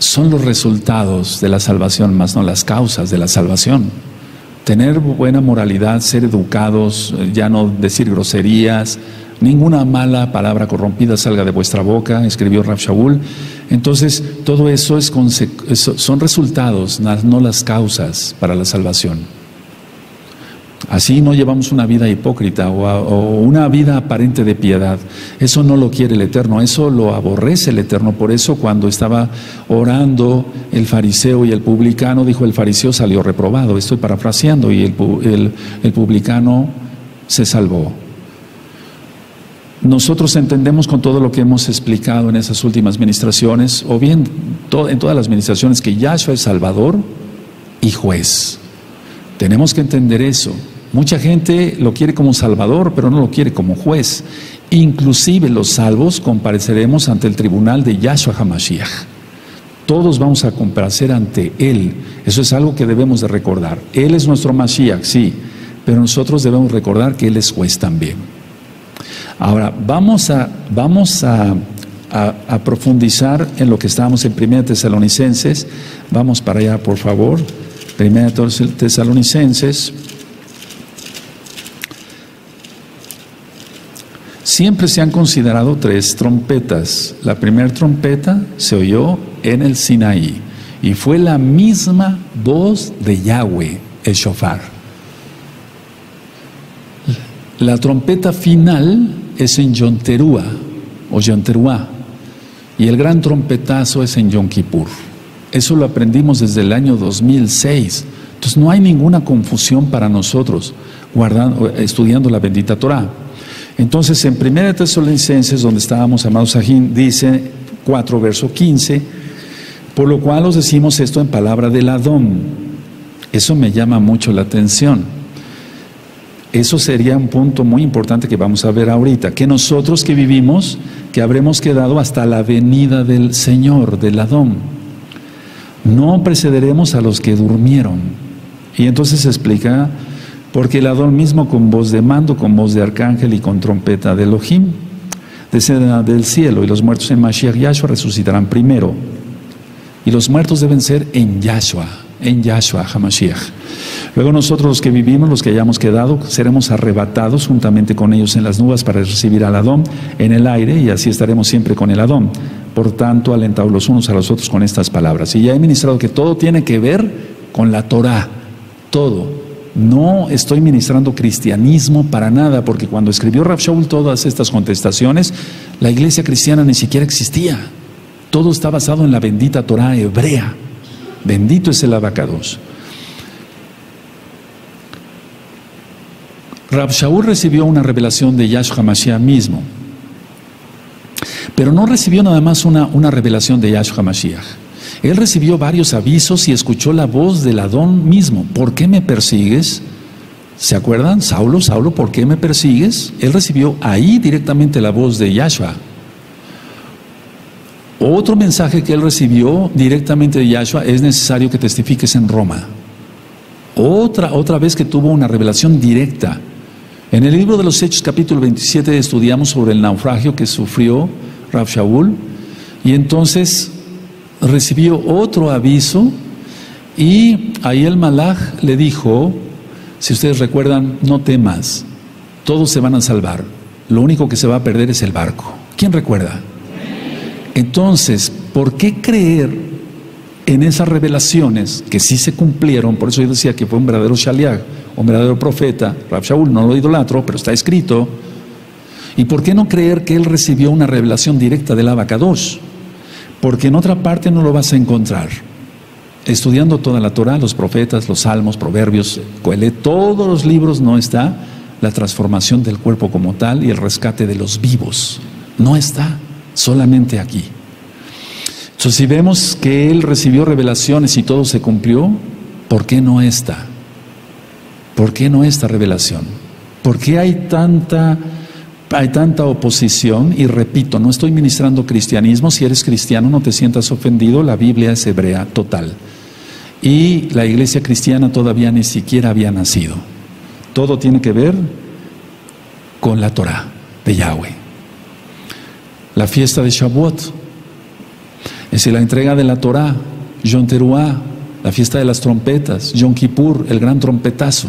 son los resultados de la salvación, más no las causas de la salvación. Tener buena moralidad, ser educados, ya no decir groserías, ninguna mala palabra corrompida salga de vuestra boca, escribió Rav Shaul. Entonces, todo eso son resultados, no las causas para la salvación. Así no llevamos una vida hipócrita o una vida aparente de piedad. Eso no lo quiere el Eterno, eso lo aborrece el Eterno. Por eso cuando estaba orando el fariseo y el publicano, dijo: el fariseo salió reprobado. Estoy parafraseando. Y el publicano se salvó. Nosotros entendemos con todo lo que hemos explicado en esas últimas ministraciones, o bien en todas las ministraciones, que Yahshua es Salvador y Juez. Tenemos que entender eso. Mucha gente lo quiere como Salvador, pero no lo quiere como Juez. Inclusive los salvos compareceremos ante el tribunal de Yahshua HaMashiach. Todos vamos a comparecer ante Él. Eso es algo que debemos de recordar. Él es nuestro Mashiach, sí, pero nosotros debemos recordar que Él es Juez también. Ahora, vamos a a profundizar en lo que estábamos en 1 Tesalonicenses. Vamos para allá, por favor. 1 Tesalonicenses. Siempre se han considerado tres trompetas. La primera trompeta se oyó en el Sinaí y fue la misma voz de Yahweh, el shofar. La trompeta final es en Yom Teruah o Yom Teruah, y el gran trompetazo es en Yom Kippur. Eso lo aprendimos desde el año 2006. Entonces no hay ninguna confusión para nosotros estudiando la bendita Torah. Entonces, en 1 Tesalonicenses, donde estábamos, amados Sajín, dice 4, verso 15, por lo cual os decimos esto en palabra del Adón. Eso me llama mucho la atención. Eso sería un punto muy importante que vamos a ver ahorita, que nosotros que vivimos, que habremos quedado hasta la venida del Señor, del Adón. No precederemos a los que durmieron. Y entonces se explica... Porque el Adón mismo con voz de mando, con voz de arcángel y con trompeta de Elohim, descenderá del cielo, y los muertos en Mashiach Yahshua resucitarán primero. Y los muertos deben ser en Yahshua HaMashiach. Luego nosotros los que vivimos, los que hayamos quedado, seremos arrebatados juntamente con ellos en las nubes para recibir al Adón en el aire, y así estaremos siempre con el Adón. Por tanto, alentaos los unos a los otros con estas palabras. Y ya he ministrado que todo tiene que ver con la Torah, todo. No estoy ministrando cristianismo para nada, porque cuando escribió Rav Shaul todas estas contestaciones, la iglesia cristiana ni siquiera existía. Todo está basado en la bendita Torah hebrea. Bendito es el Abacados. Rav Shaul recibió una revelación de Yahshua Mashiach mismo. Pero no recibió nada más una revelación de Yahshua Mashiach. Él recibió varios avisos y escuchó la voz del Adón mismo. ¿Por qué me persigues? ¿Se acuerdan? Saulo, Saulo, ¿por qué me persigues? Él recibió ahí directamente la voz de Yahshua. Otro mensaje que él recibió directamente de Yahshua: es necesario que testifiques en Roma. Otra vez que tuvo una revelación directa. En el libro de los Hechos, capítulo 27, estudiamos sobre el naufragio que sufrió Rav Shaul, y entonces... recibió otro aviso, y ahí el malaj le dijo, si ustedes recuerdan, no temas, todos se van a salvar, lo único que se va a perder es el barco. ¿Quién recuerda? Entonces, ¿por qué creer en esas revelaciones que sí se cumplieron? Por eso yo decía que fue un verdadero Shaliach, un verdadero profeta. Rav Shaul, no lo idolatro, pero está escrito. ¿Y por qué no creer que él recibió una revelación directa del Abacados? Porque en otra parte no lo vas a encontrar. Estudiando toda la Torah, los profetas, los salmos, proverbios, Coelé, todos los libros, no está la transformación del cuerpo como tal y el rescate de los vivos. No está, solamente aquí. Entonces, si vemos que él recibió revelaciones y todo se cumplió, ¿por qué no está? ¿Por qué no esta revelación? ¿Por qué hay tanta oposición? Y repito, no estoy ministrando cristianismo. Si eres cristiano, no te sientas ofendido. La Biblia es hebrea total, y la iglesia cristiana todavía ni siquiera había nacido. Todo tiene que ver con la Torah de Yahweh. La fiesta de Shabbat es la entrega de la Torah. Yom Teruah, la fiesta de las trompetas. Yom Kippur, el gran trompetazo.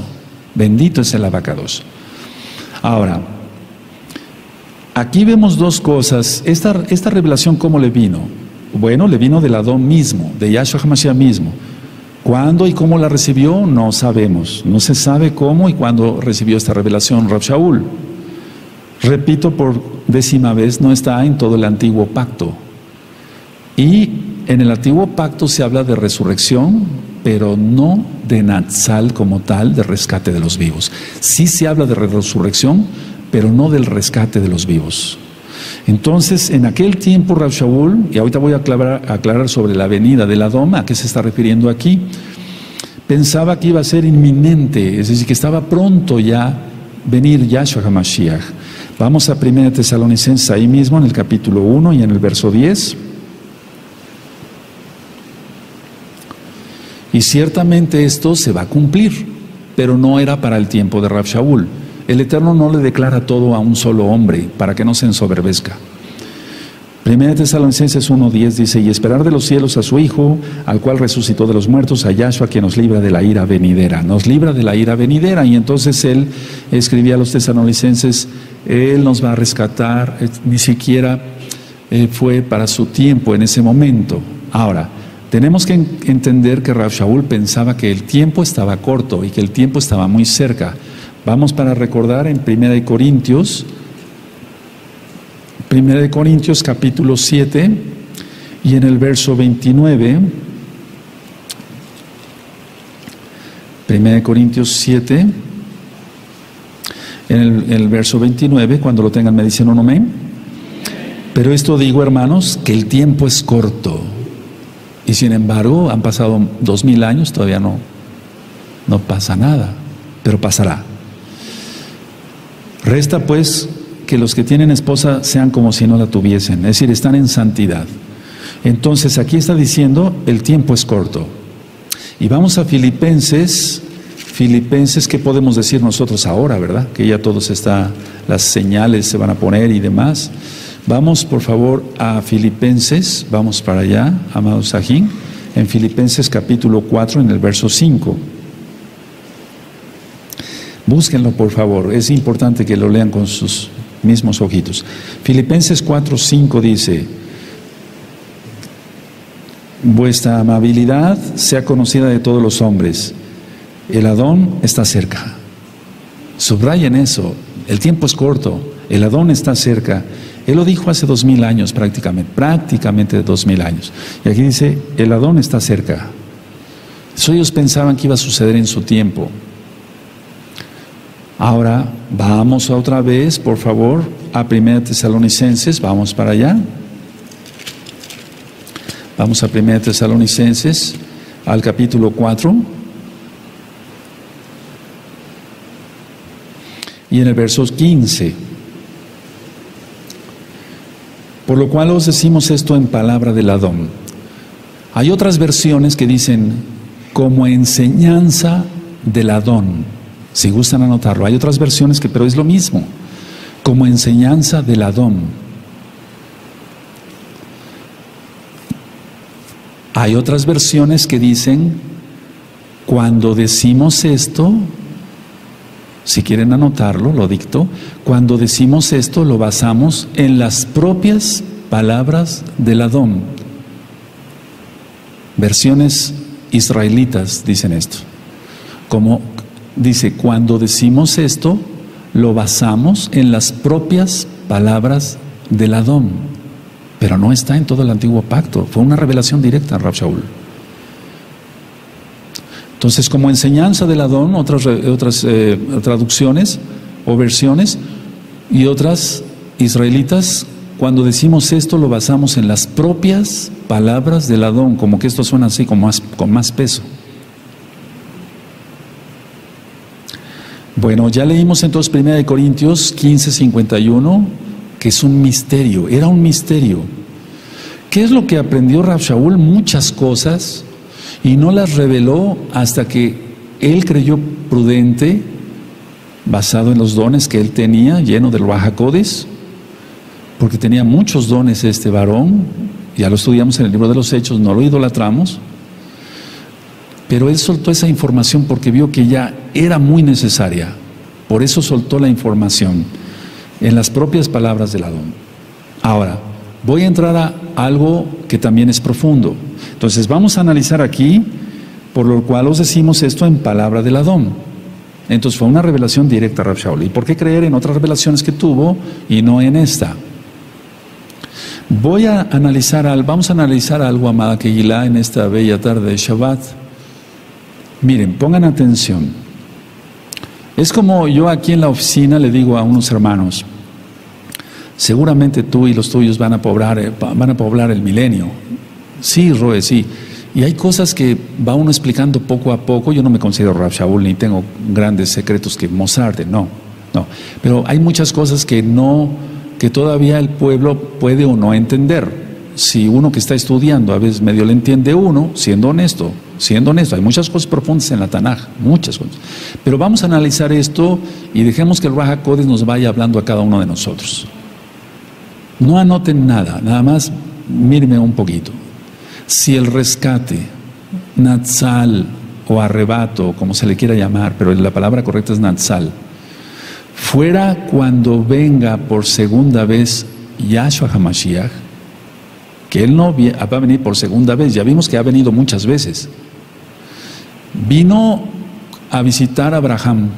Bendito es el Abacados. Ahora, aquí vemos dos cosas. Esta revelación, ¿cómo le vino? Bueno, le vino del Adón mismo, de Yahshua HaMashiach mismo. ¿Cuándo y cómo la recibió? No sabemos. No se sabe cómo y cuándo recibió esta revelación Rav Shaul. Repito por décima vez, no está en todo el antiguo pacto. Y en el antiguo pacto se habla de resurrección, pero no de Natsal como tal, de rescate de los vivos. Sí se habla de resurrección, pero no del rescate de los vivos. Entonces, en aquel tiempo Rav Shaul, y ahorita voy a aclarar sobre la venida de la Doma, ¿a qué se está refiriendo aquí?, pensaba que iba a ser inminente, es decir, que estaba pronto ya venir Yahshua HaMashiach. Vamos a 1 Tesalonicenses, ahí mismo en el capítulo 1 y en el verso 10. Y ciertamente esto se va a cumplir, pero no era para el tiempo de Rav Shaul. El Eterno no le declara todo a un solo hombre, para que no se ensoberbezca. Primera Tesalonicenses 1:10 dice: y esperar de los cielos a su Hijo, al cual resucitó de los muertos, a Yahshua, que nos libra de la ira venidera. Nos libra de la ira venidera. Y entonces él escribía a los tesalonicenses: él nos va a rescatar. Ni siquiera fue para su tiempo en ese momento. Ahora, tenemos que entender que Rav Shaul pensaba que el tiempo estaba corto y que el tiempo estaba muy cerca. Vamos para recordar en Primera de Corintios, 1 de Corintios capítulo 7 y en el verso 29, 1 de Corintios 7, en el verso 29, cuando lo tengan me dicen un amén. Pero esto digo, hermanos, que el tiempo es corto, y sin embargo han pasado 2000 años, todavía no pasa nada, pero pasará. Resta pues que los que tienen esposa sean como si no la tuviesen, es decir, están en santidad. Entonces aquí está diciendo, el tiempo es corto. Y vamos a Filipenses, ¿qué podemos decir nosotros ahora, verdad? Que ya todos está, las señales se van a poner y demás. Vamos por favor a Filipenses, vamos para allá, amado Sajín, en Filipenses capítulo 4 en el verso 5. Búsquenlo por favor, es importante que lo lean con sus mismos ojitos. Filipenses 4:5 dice: vuestra amabilidad sea conocida de todos los hombres, el Adón está cerca. Subrayen eso, el tiempo es corto, el Adón está cerca. Él lo dijo hace 2000 años, prácticamente 2000 años, y aquí dice, el Adón está cerca. Eso ellos pensaban que iba a suceder en su tiempo. Ahora, vamos otra vez, por favor, a 1 Tesalonicenses, vamos para allá. Vamos a 1 Tesalonicenses, al capítulo 4. Y en el verso 15. Por lo cual os decimos esto en palabra del Adón. Hay otras versiones que dicen, como enseñanza del Adón. Si gustan anotarlo, hay otras versiones que, pero es lo mismo, como enseñanza del Adón. Hay otras versiones que dicen, cuando decimos esto, si quieren anotarlo, lo dicto, cuando decimos esto lo basamos en las propias palabras del Adón. Versiones israelitas dicen esto, como dice, cuando decimos esto, lo basamos en las propias palabras del Adón. Pero no está en todo el antiguo pacto. Fue una revelación directa a Rav Shaul. Entonces, como enseñanza del Adón, otras traducciones o versiones, y otras israelitas, cuando decimos esto, lo basamos en las propias palabras del Adón. Como que esto suena así, como más, con más peso. Bueno, ya leímos entonces 1 Corintios 15:51, que es un misterio, era un misterio. ¿Qué es lo que aprendió Rav Shaul? Muchas cosas, y no las reveló hasta que él creyó prudente, basado en los dones que él tenía, lleno del Ruaj HaKodesh, porque tenía muchos dones este varón, ya lo estudiamos en el libro de los Hechos, no lo idolatramos. Pero él soltó esa información porque vio que ya era muy necesaria. Por eso soltó la información en las propias palabras del Adón. Ahora, voy a entrar a algo que también es profundo. Entonces, vamos a analizar aquí, por lo cual os decimos esto en palabra del Adón. Entonces, fue una revelación directa a Rav Shaul. ¿Y por qué creer en otras revelaciones que tuvo y no en esta? Vamos a analizar algo, amada Kehilá, en esta bella tarde de Shabbat. Miren, pongan atención. Es como yo aquí en la oficina le digo a unos hermanos, seguramente tú y los tuyos van a poblar el milenio. Sí, Roe, sí. Y hay cosas que va uno explicando poco a poco. Yo no me considero Rav Shaul ni tengo grandes secretos que mostrarte, no. Pero hay muchas cosas que todavía el pueblo puede o no entender. Si uno que está estudiando, a veces medio le entiende uno, siendo honesto, hay muchas cosas profundas en la Tanaj, muchas cosas. Pero vamos a analizar esto y dejemos que el Ruaj HaKodesh nos vaya hablando a cada uno de nosotros. No anoten nada, nada más mírenme un poquito. Si el rescate, Natsal o arrebato, como se le quiera llamar, pero la palabra correcta es Natsal, fuera cuando venga por segunda vez Yahshua HaMashiach, que Él no va a venir por segunda vez, ya vimos que ha venido muchas veces. Vino a visitar a Abraham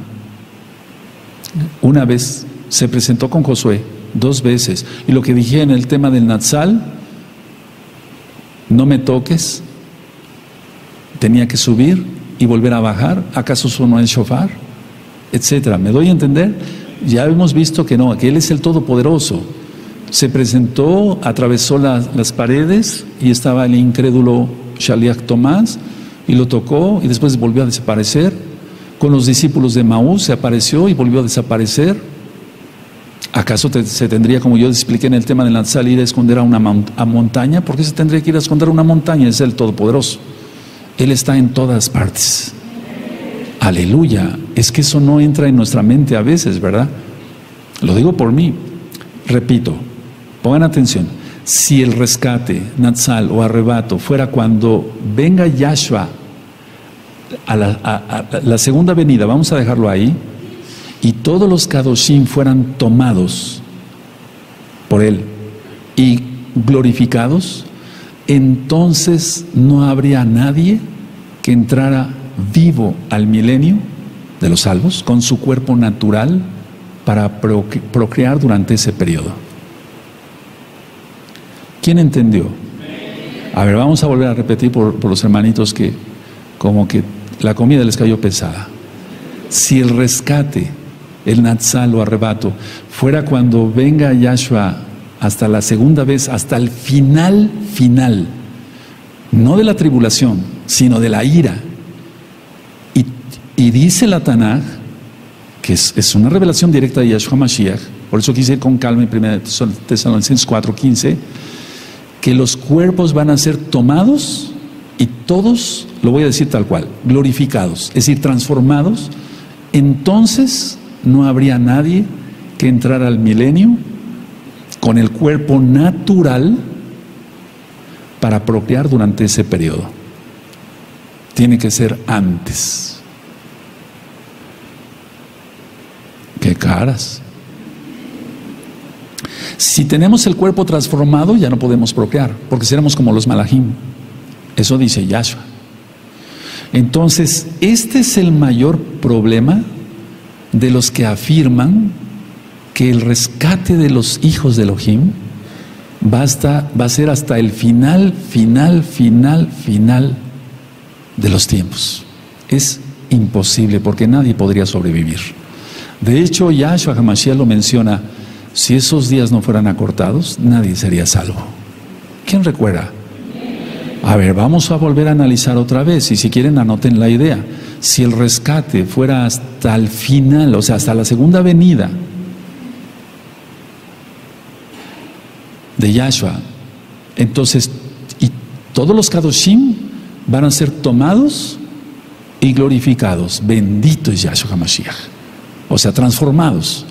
una vez, se presentó con Josué dos veces, y lo que dije en el tema del Natsal, no me toques, tenía que subir y volver a bajar, ¿acaso sonó el shofar? Etcétera. ¿Me doy a entender? Ya hemos visto que no, que Él es el Todopoderoso. Se presentó, atravesó las paredes y estaba el incrédulo Shaliach Tomás y lo tocó y después volvió a desaparecer. Con los discípulos de Maús se apareció y volvió a desaparecer. ¿Acaso se tendría, como yo expliqué en el tema de Natsal, ir a esconder a una montaña? ¿Por qué se tendría que ir a esconder a una montaña? Es el Todopoderoso. Él está en todas partes. Aleluya. Es que eso no entra en nuestra mente a veces, ¿verdad? Lo digo por mí. Repito, pongan atención. Si el rescate, Natsal o arrebato, fuera cuando venga Yahshua a la segunda venida, vamos a dejarlo ahí, y todos los Kadushim fueran tomados por Él y glorificados, entonces no habría nadie que entrara vivo al milenio de los salvos con su cuerpo natural para procrear durante ese periodo. ¿Quién entendió? A ver, vamos a volver a repetir por los hermanitos que como que la comida les cayó pesada. Si el rescate, el Natsal o arrebato, fuera cuando venga Yahshua hasta la segunda vez, hasta el final, no de la tribulación, sino de la ira. Y dice la Tanaj, que es una revelación directa de Yahshua Mashiach, por eso quise ir con calma en 1 Tesalonicenses 4:15, que los cuerpos van a ser tomados y todos, lo voy a decir tal cual, glorificados, es decir, transformados. Entonces no habría nadie que entrara al milenio con el cuerpo natural para procrear durante ese periodo. Tiene que ser antes. ¡Qué caras! Si tenemos el cuerpo transformado, ya no podemos procrear, porque seremos como los malajim. Eso dice Yahshua. Entonces, este es el mayor problema de los que afirman que el rescate de los hijos de Elohim va a ser hasta el final de los tiempos. Es imposible, porque nadie podría sobrevivir. De hecho, Yahshua HaMashiach lo menciona: si esos días no fueran acortados, nadie sería salvo. ¿Quién recuerda? A ver, vamos a volver a analizar otra vez, y si quieren anoten la idea. Si el rescate fuera hasta el final, o sea, hasta la segunda venida de Yahshua, entonces y todos los Kadoshim van a ser tomados y glorificados. Bendito es Yahshua HaMashiach. O sea, transformados.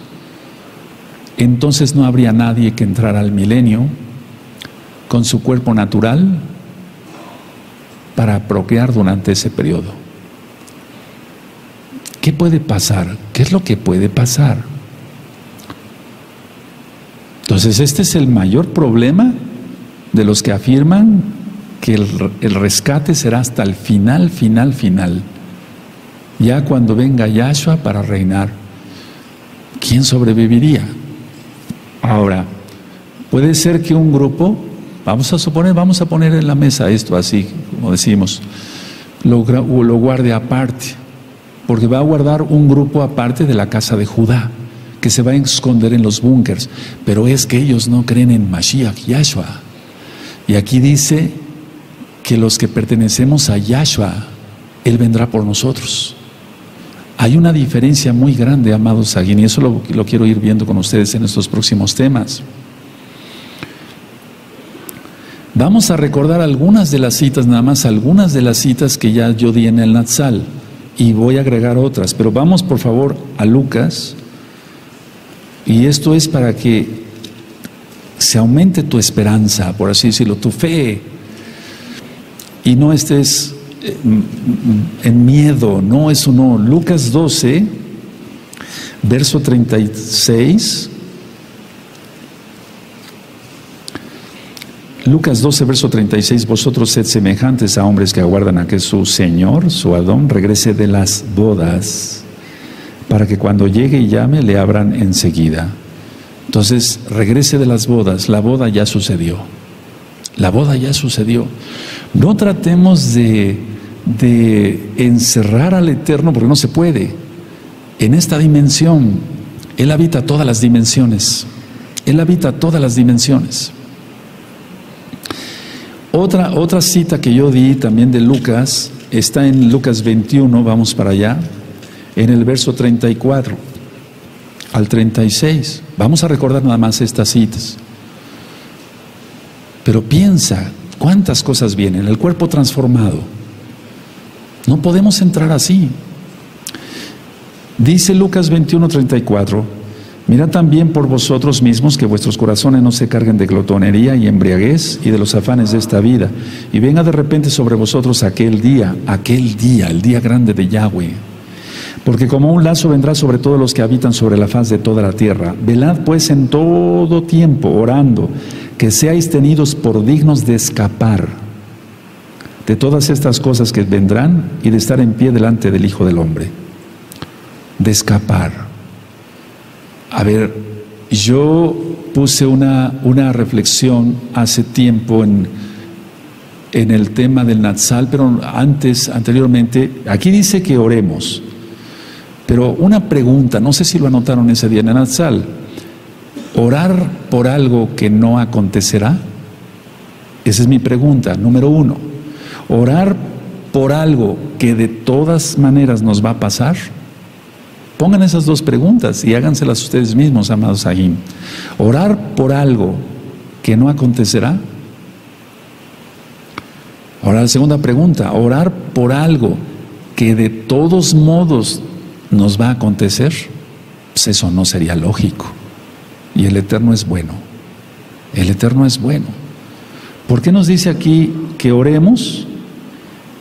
Entonces no habría nadie que entrara al milenio con su cuerpo natural para procrear durante ese periodo. ¿Qué puede pasar? ¿Qué es lo que puede pasar? Entonces, este es el mayor problema de los que afirman que el rescate será hasta el final. Ya cuando venga Yahshua para reinar, ¿quién sobreviviría? Ahora, puede ser que un grupo, vamos a poner en la mesa esto así, como decimos, lo guarde aparte, porque va a guardar un grupo aparte de la casa de Judá, que se va a esconder en los búnkers, pero es que ellos no creen en Mashiach, Yahshua. Y aquí dice que los que pertenecemos a Yahshua, Él vendrá por nosotros. Hay una diferencia muy grande, amados Saguín, y eso lo quiero ir viendo con ustedes en estos próximos temas. Vamos a recordar algunas de las citas, nada más algunas de las citas que ya yo di en el Natsal, y voy a agregar otras, pero vamos por favor a Lucas, y esto es para que se aumente tu esperanza, por así decirlo, tu fe, y no estés en miedo. No, eso no. Lucas 12, verso 36. Lucas 12, verso 36, vosotros sed semejantes a hombres que aguardan a que su Señor, su Adón, regrese de las bodas, para que cuando llegue y llame, le abran enseguida. Entonces, regrese de las bodas. La boda ya sucedió. La boda ya sucedió. No tratemos de encerrar al Eterno, porque no se puede. En esta dimensión, Él habita todas las dimensiones. Él habita todas las dimensiones. Otra cita que yo di también de Lucas, está en Lucas 21, vamos para allá, en el verso 34 al 36. Vamos a recordar nada más estas citas. Pero piensa, ¿cuántas cosas vienen? El cuerpo transformado. No podemos entrar así. Dice Lucas 21, 34, mirad también por vosotros mismos que vuestros corazones no se carguen de glotonería y embriaguez y de los afanes de esta vida. Y venga de repente sobre vosotros aquel día, el día grande de Yahweh. Porque como un lazo vendrá sobre todos los que habitan sobre la faz de toda la tierra. Velad pues en todo tiempo, orando, que seáis tenidos por dignos de escapar de todas estas cosas que vendrán y de estar en pie delante del Hijo del Hombre. De escapar. A ver, yo puse una reflexión hace tiempo en el tema del Natsal, pero anteriormente, aquí dice que oremos. Pero una pregunta, no sé si lo anotaron ese día en el Natsal. ¿Orar por algo que no acontecerá? Esa es mi pregunta, número uno. ¿Orar por algo que de todas maneras nos va a pasar? Pongan esas dos preguntas y háganselas ustedes mismos, amados Ahim. ¿Orar por algo que no acontecerá? Ahora la segunda pregunta, ¿orar por algo que de todos modos nos va a acontecer? Pues eso no sería lógico. Y el Eterno es bueno. El Eterno es bueno. ¿Por qué nos dice aquí que oremos?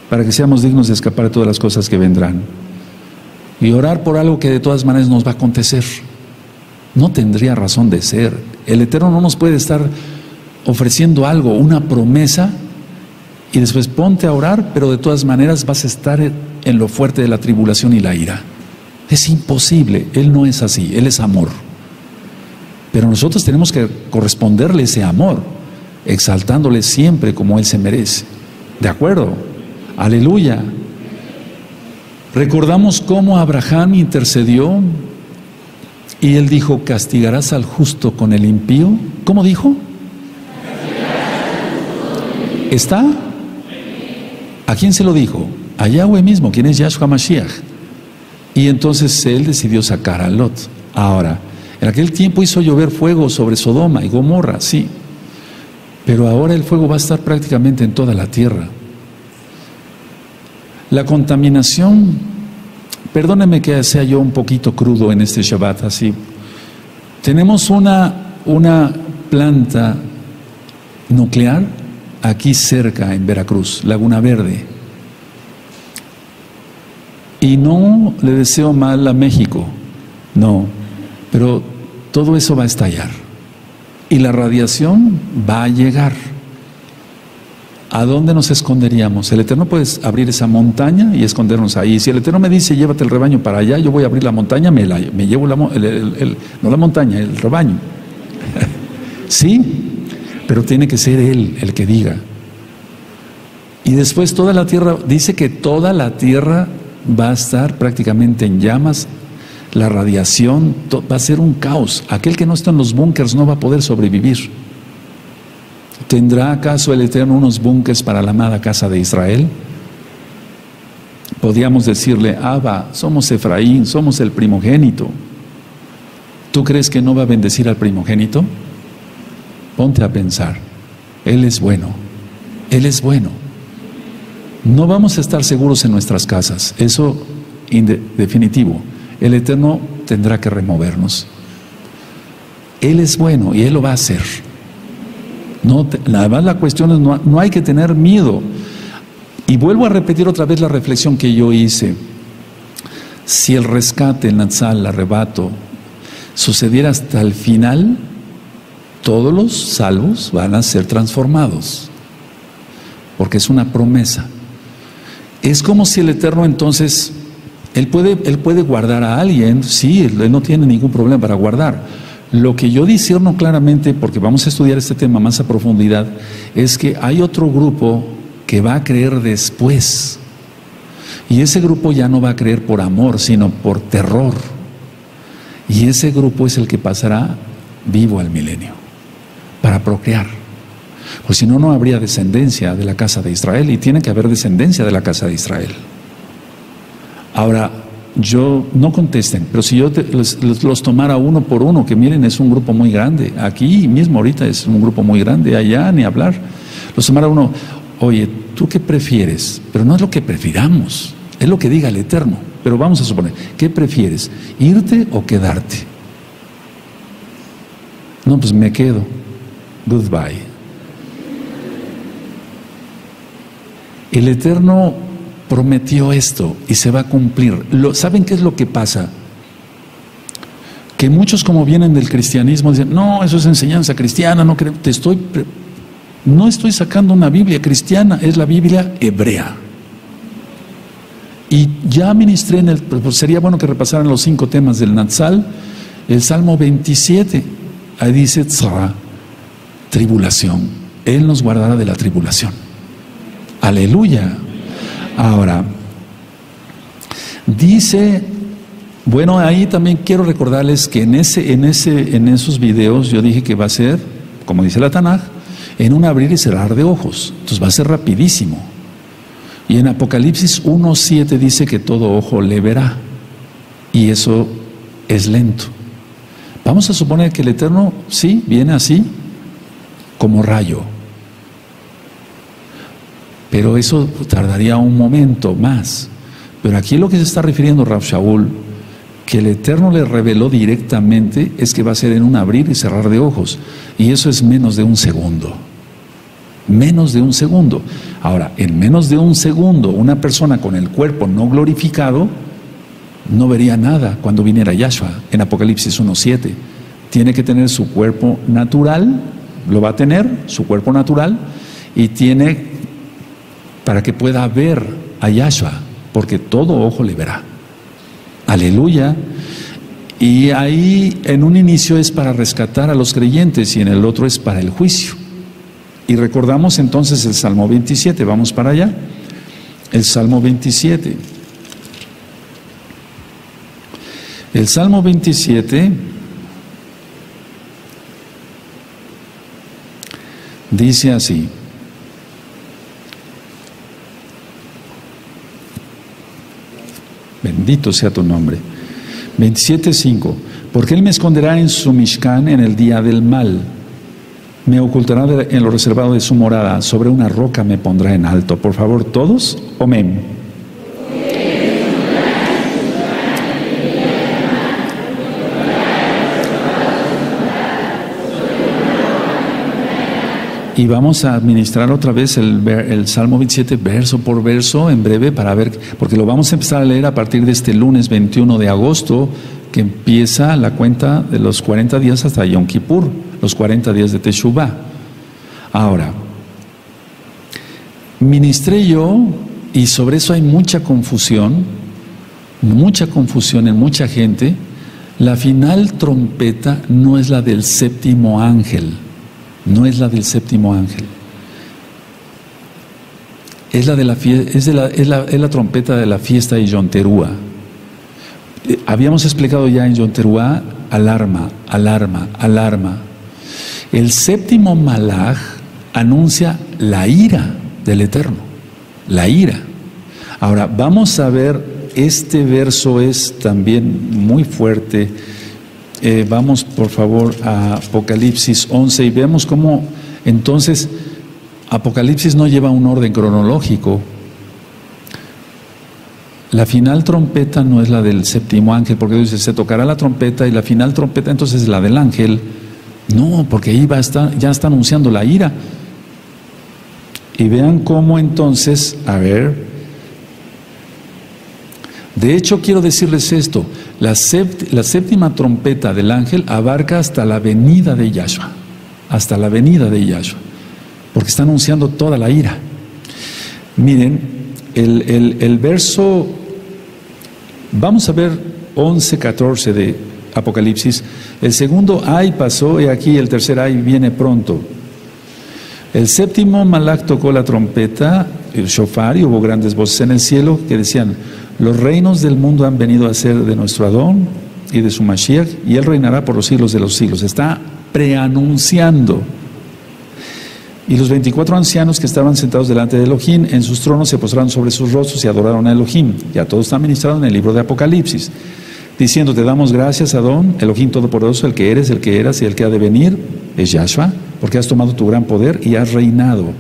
Para que seamos dignos de escapar de todas las cosas que vendrán. Y orar por algo que de todas maneras nos va a acontecer. No tendría razón de ser. El Eterno no nos puede estar ofreciendo algo, una promesa, y después ponte a orar, pero de todas maneras vas a estar en lo fuerte de la tribulación y la ira. Es imposible. Él no es así. Él es amor. Pero nosotros tenemos que corresponderle ese amor, exaltándole siempre como Él se merece. ¿De acuerdo? Aleluya. Recordamos cómo Abraham intercedió y él dijo, ¿castigarás al justo con el impío? ¿Cómo dijo? ¿Está? ¿A quién se lo dijo? A Yahweh mismo, quien es Yahshua Mashiach. Y entonces él decidió sacar a Lot. Ahora, en aquel tiempo hizo llover fuego sobre Sodoma y Gomorra, sí. Pero ahora el fuego va a estar prácticamente en toda la tierra. La contaminación, perdónenme que sea yo un poquito crudo en este Shabbat, así. Tenemos una planta nuclear aquí cerca en Veracruz, Laguna Verde. Y no le deseo mal a México, no, pero todo eso va a estallar. Y la radiación va a llegar. ¿A dónde nos esconderíamos? El Eterno puede abrir esa montaña y escondernos ahí. Si el Eterno me dice, llévate el rebaño para allá, yo voy a abrir la montaña, me llevo el rebaño. Sí, pero tiene que ser Él el que diga. Y después toda la tierra, dice que toda la tierra va a estar prácticamente en llamas, la radiación, va a ser un caos. Aquel que no está en los búnkers no va a poder sobrevivir. ¿Tendrá acaso el Eterno unos búnkers para la amada casa de Israel? Podríamos decirle, Abba, somos Efraín, somos el primogénito. ¿Tú crees que no va a bendecir al primogénito? Ponte a pensar, Él es bueno, Él es bueno. No vamos a estar seguros en nuestras casas, eso definitivo. El Eterno tendrá que removernos. Él es bueno y Él lo va a hacer. La cuestión es, no hay que tener miedo. Y vuelvo a repetir otra vez la reflexión que yo hice. Si el rescate, el Natsal, el arrebato, sucediera hasta el final, todos los salvos van a ser transformados, porque es una promesa. Es como si el Eterno, entonces, Él puede guardar a alguien. Sí, Él no tiene ningún problema para guardar. Lo que yo discierno claramente, porque vamos a estudiar este tema más a profundidad, es que hay otro grupo que va a creer después, y ese grupo ya no va a creer por amor, sino por terror, y ese grupo es el que pasará vivo al milenio para procrear, pues si no, no habría descendencia de la casa de Israel, y tiene que haber descendencia de la casa de Israel. Ahora, yo, no contesten, pero si yo los tomara uno por uno, que miren, es un grupo muy grande, aquí mismo ahorita es un grupo muy grande, allá ni hablar, los tomara uno, oye, ¿tú qué prefieres? Pero no es lo que prefiramos, es lo que diga el Eterno. Pero vamos a suponer, ¿qué prefieres? ¿Irte o quedarte? No, pues me quedo. Goodbye. El Eterno prometió esto y se va a cumplir. ¿Saben qué es lo que pasa? Que muchos, como vienen del cristianismo, dicen, no, eso es enseñanza cristiana, no creo. No estoy sacando una Biblia cristiana, es la Biblia hebrea. Y ya ministré sería bueno que repasaran los 5 temas del Natsal. El Salmo 27, ahí dice tzara, tribulación. Él nos guardará de la tribulación. Aleluya. Ahora, dice, bueno, ahí también quiero recordarles que en esos videos yo dije que va a ser, como dice la Tanaj, en un abrir y cerrar de ojos. Entonces va a ser rapidísimo. Y en Apocalipsis 1:7 dice que todo ojo le verá, y eso es lento. Vamos a suponer que el Eterno, sí, viene así como rayo, pero eso tardaría un momento más. Pero aquí lo que se está refiriendo Rav Shaul, que el Eterno le reveló directamente, es que va a ser en un abrir y cerrar de ojos, y eso es menos de un segundo. Menos de un segundo. Ahora, en menos de un segundo, una persona con el cuerpo no glorificado no vería nada cuando viniera Yahshua en Apocalipsis 1:7. Tiene que tener su cuerpo natural, lo va a tener, su cuerpo natural, y tiene, para que pueda ver a Yahshua, porque todo ojo le verá. Aleluya. Y ahí en un inicio es para rescatar a los creyentes, y en el otro es para el juicio. Y recordamos entonces el Salmo 27, vamos para allá. El Salmo 27. El Salmo 27 dice así. Bendito sea tu nombre. 27:5. Porque Él me esconderá en su Mishkan en el día del mal, me ocultará en lo reservado de su morada, sobre una roca me pondrá en alto. Por favor, todos, amén. Y vamos a administrar otra vez el Salmo 27 verso por verso en breve, para ver, porque lo vamos a empezar a leer a partir de este lunes 21 de agosto, que empieza la cuenta de los 40 días hasta Yom Kippur, los 40 días de Teshuvá. Ahora, ministré yo, y sobre eso hay mucha confusión en mucha gente. La final trompeta no es la del séptimo ángel. No es la del séptimo ángel. Es la de la trompeta de la fiesta de Yom Teruah. Habíamos explicado ya en Yom Teruah, alarma, alarma, alarma. El séptimo malaj anuncia la ira del Eterno, la ira. Ahora, vamos a ver, este verso es también muy fuerte. Vamos por favor a Apocalipsis 11 y vemos cómo entonces Apocalipsis no lleva un orden cronológico. La final trompeta no es la del séptimo ángel, porque dice, se tocará la trompeta, y la final trompeta entonces es la del ángel. No, porque ahí va a estar, ya está anunciando la ira. Y vean cómo entonces, a ver, de hecho quiero decirles esto, la séptima trompeta del ángel abarca hasta la venida de Yahshua, hasta la venida de Yahshua, porque está anunciando toda la ira. Miren, el verso, vamos a ver 11:14 de Apocalipsis, el segundo ay pasó, y aquí el tercer ay viene pronto. El séptimo malaj tocó la trompeta, el shofar, y hubo grandes voces en el cielo que decían: los reinos del mundo han venido a ser de nuestro Adón y de su Mashiach, y él reinará por los siglos de los siglos. Está preanunciando. Y los 24 ancianos que estaban sentados delante de Elohim en sus tronos se postraron sobre sus rostros y adoraron a Elohim. Y a todos está ministrado en el libro de Apocalipsis, diciendo: te damos gracias, Adón, Elohim Todopoderoso, el que eres, el que eras y el que ha de venir, es Yahshua, porque has tomado tu gran poder y has reinado.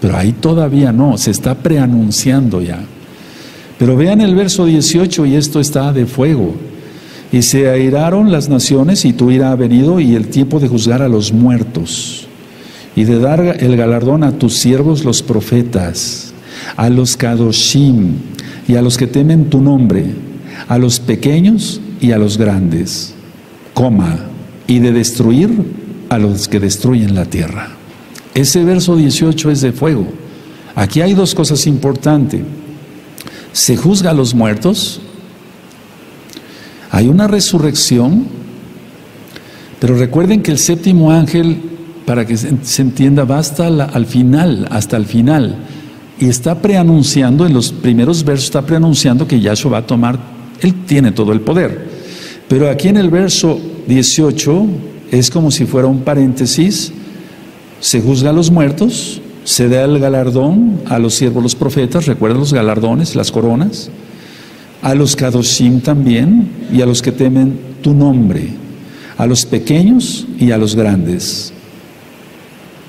Pero ahí todavía no, se está preanunciando ya. Pero vean el verso 18, y esto está de fuego. Y se airaron las naciones, y tu ira ha venido, y el tiempo de juzgar a los muertos, y de dar el galardón a tus siervos los profetas, a los Kadushim, y a los que temen tu nombre, a los pequeños y a los grandes, coma, y de destruir a los que destruyen la tierra. Ese verso 18 es de fuego. Aquí hay dos cosas importantes. Se juzga a los muertos, hay una resurrección, pero recuerden que el séptimo ángel, para que se entienda, va hasta el final, y está preanunciando, en los primeros versos está preanunciando que Yahshua va a tomar, él tiene todo el poder. Pero aquí en el verso 18 es como si fuera un paréntesis: se juzga a los muertos, se da el galardón a los siervos, los profetas, recuerden los galardones, las coronas, a los Kadoshim también, y a los que temen tu nombre, a los pequeños y a los grandes.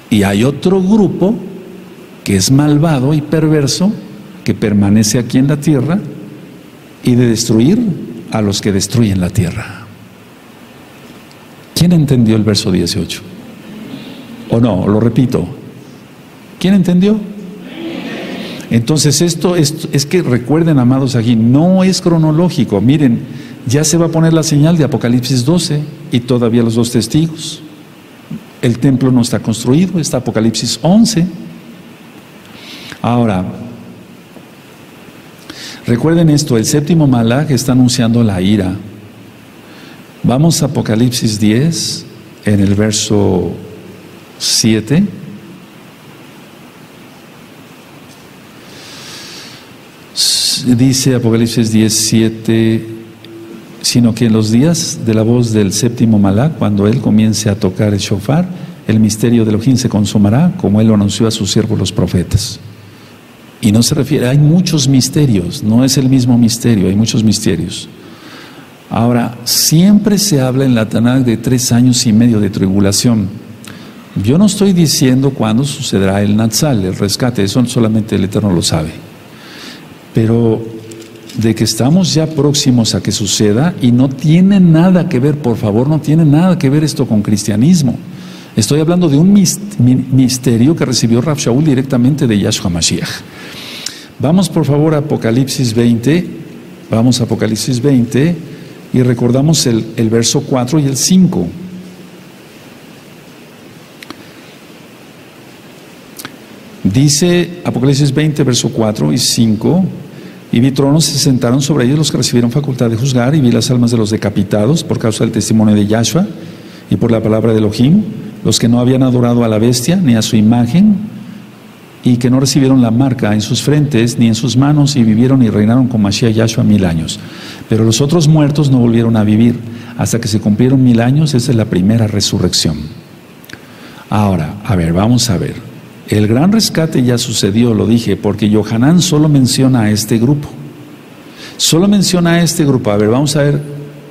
Y hay otro grupo que es malvado y perverso, que permanece aquí en la tierra, y de destruir a los que destruyen la tierra. ¿Quién entendió el verso 18? ¿O no? Lo repito. ¿Quién entendió? Entonces esto es que recuerden, amados, aquí no es cronológico. Miren, ya se va a poner la señal de Apocalipsis 12, y todavía los dos testigos. El templo no está construido, está Apocalipsis 11. Ahora, recuerden esto, el séptimo malaj está anunciando la ira. Vamos a Apocalipsis 10, en el verso 7. Dice Apocalipsis 17: sino que en los días de la voz del séptimo malaj, cuando él comience a tocar el shofar, el misterio de Elohim se consumará, como él lo anunció a sus siervos los profetas. Y no se refiere, hay muchos misterios, no es el mismo misterio, hay muchos misterios. Ahora, siempre se habla en la Tanaj de 3 años y medio de tribulación. Yo no estoy diciendo cuándo sucederá el Natsal, el rescate, eso solamente el Eterno lo sabe. Pero de que estamos ya próximos a que suceda, y no tiene nada que ver, por favor, no tiene nada que ver esto con cristianismo. Estoy hablando de un misterio que recibió Rav Shaul directamente de Yahshua Mashiach. Vamos por favor a Apocalipsis 20, vamos a Apocalipsis 20, y recordamos el verso 4 y el 5. Dice Apocalipsis 20, verso 4 y 5: y vi tronos, se sentaron sobre ellos los que recibieron facultad de juzgar, y vi las almas de los decapitados por causa del testimonio de Yahshua y por la palabra de Elohim, los que no habían adorado a la bestia ni a su imagen, y que no recibieron la marca en sus frentes ni en sus manos, y vivieron y reinaron con Mashiach Yahshua 1000 años. Pero los otros muertos no volvieron a vivir hasta que se cumplieron 1000 años. Esa es la primera resurrección. Ahora, a ver, vamos a ver. El gran rescate ya sucedió, lo dije, porque Yohanan solo menciona a este grupo. Solo menciona a este grupo. A ver, vamos a ver.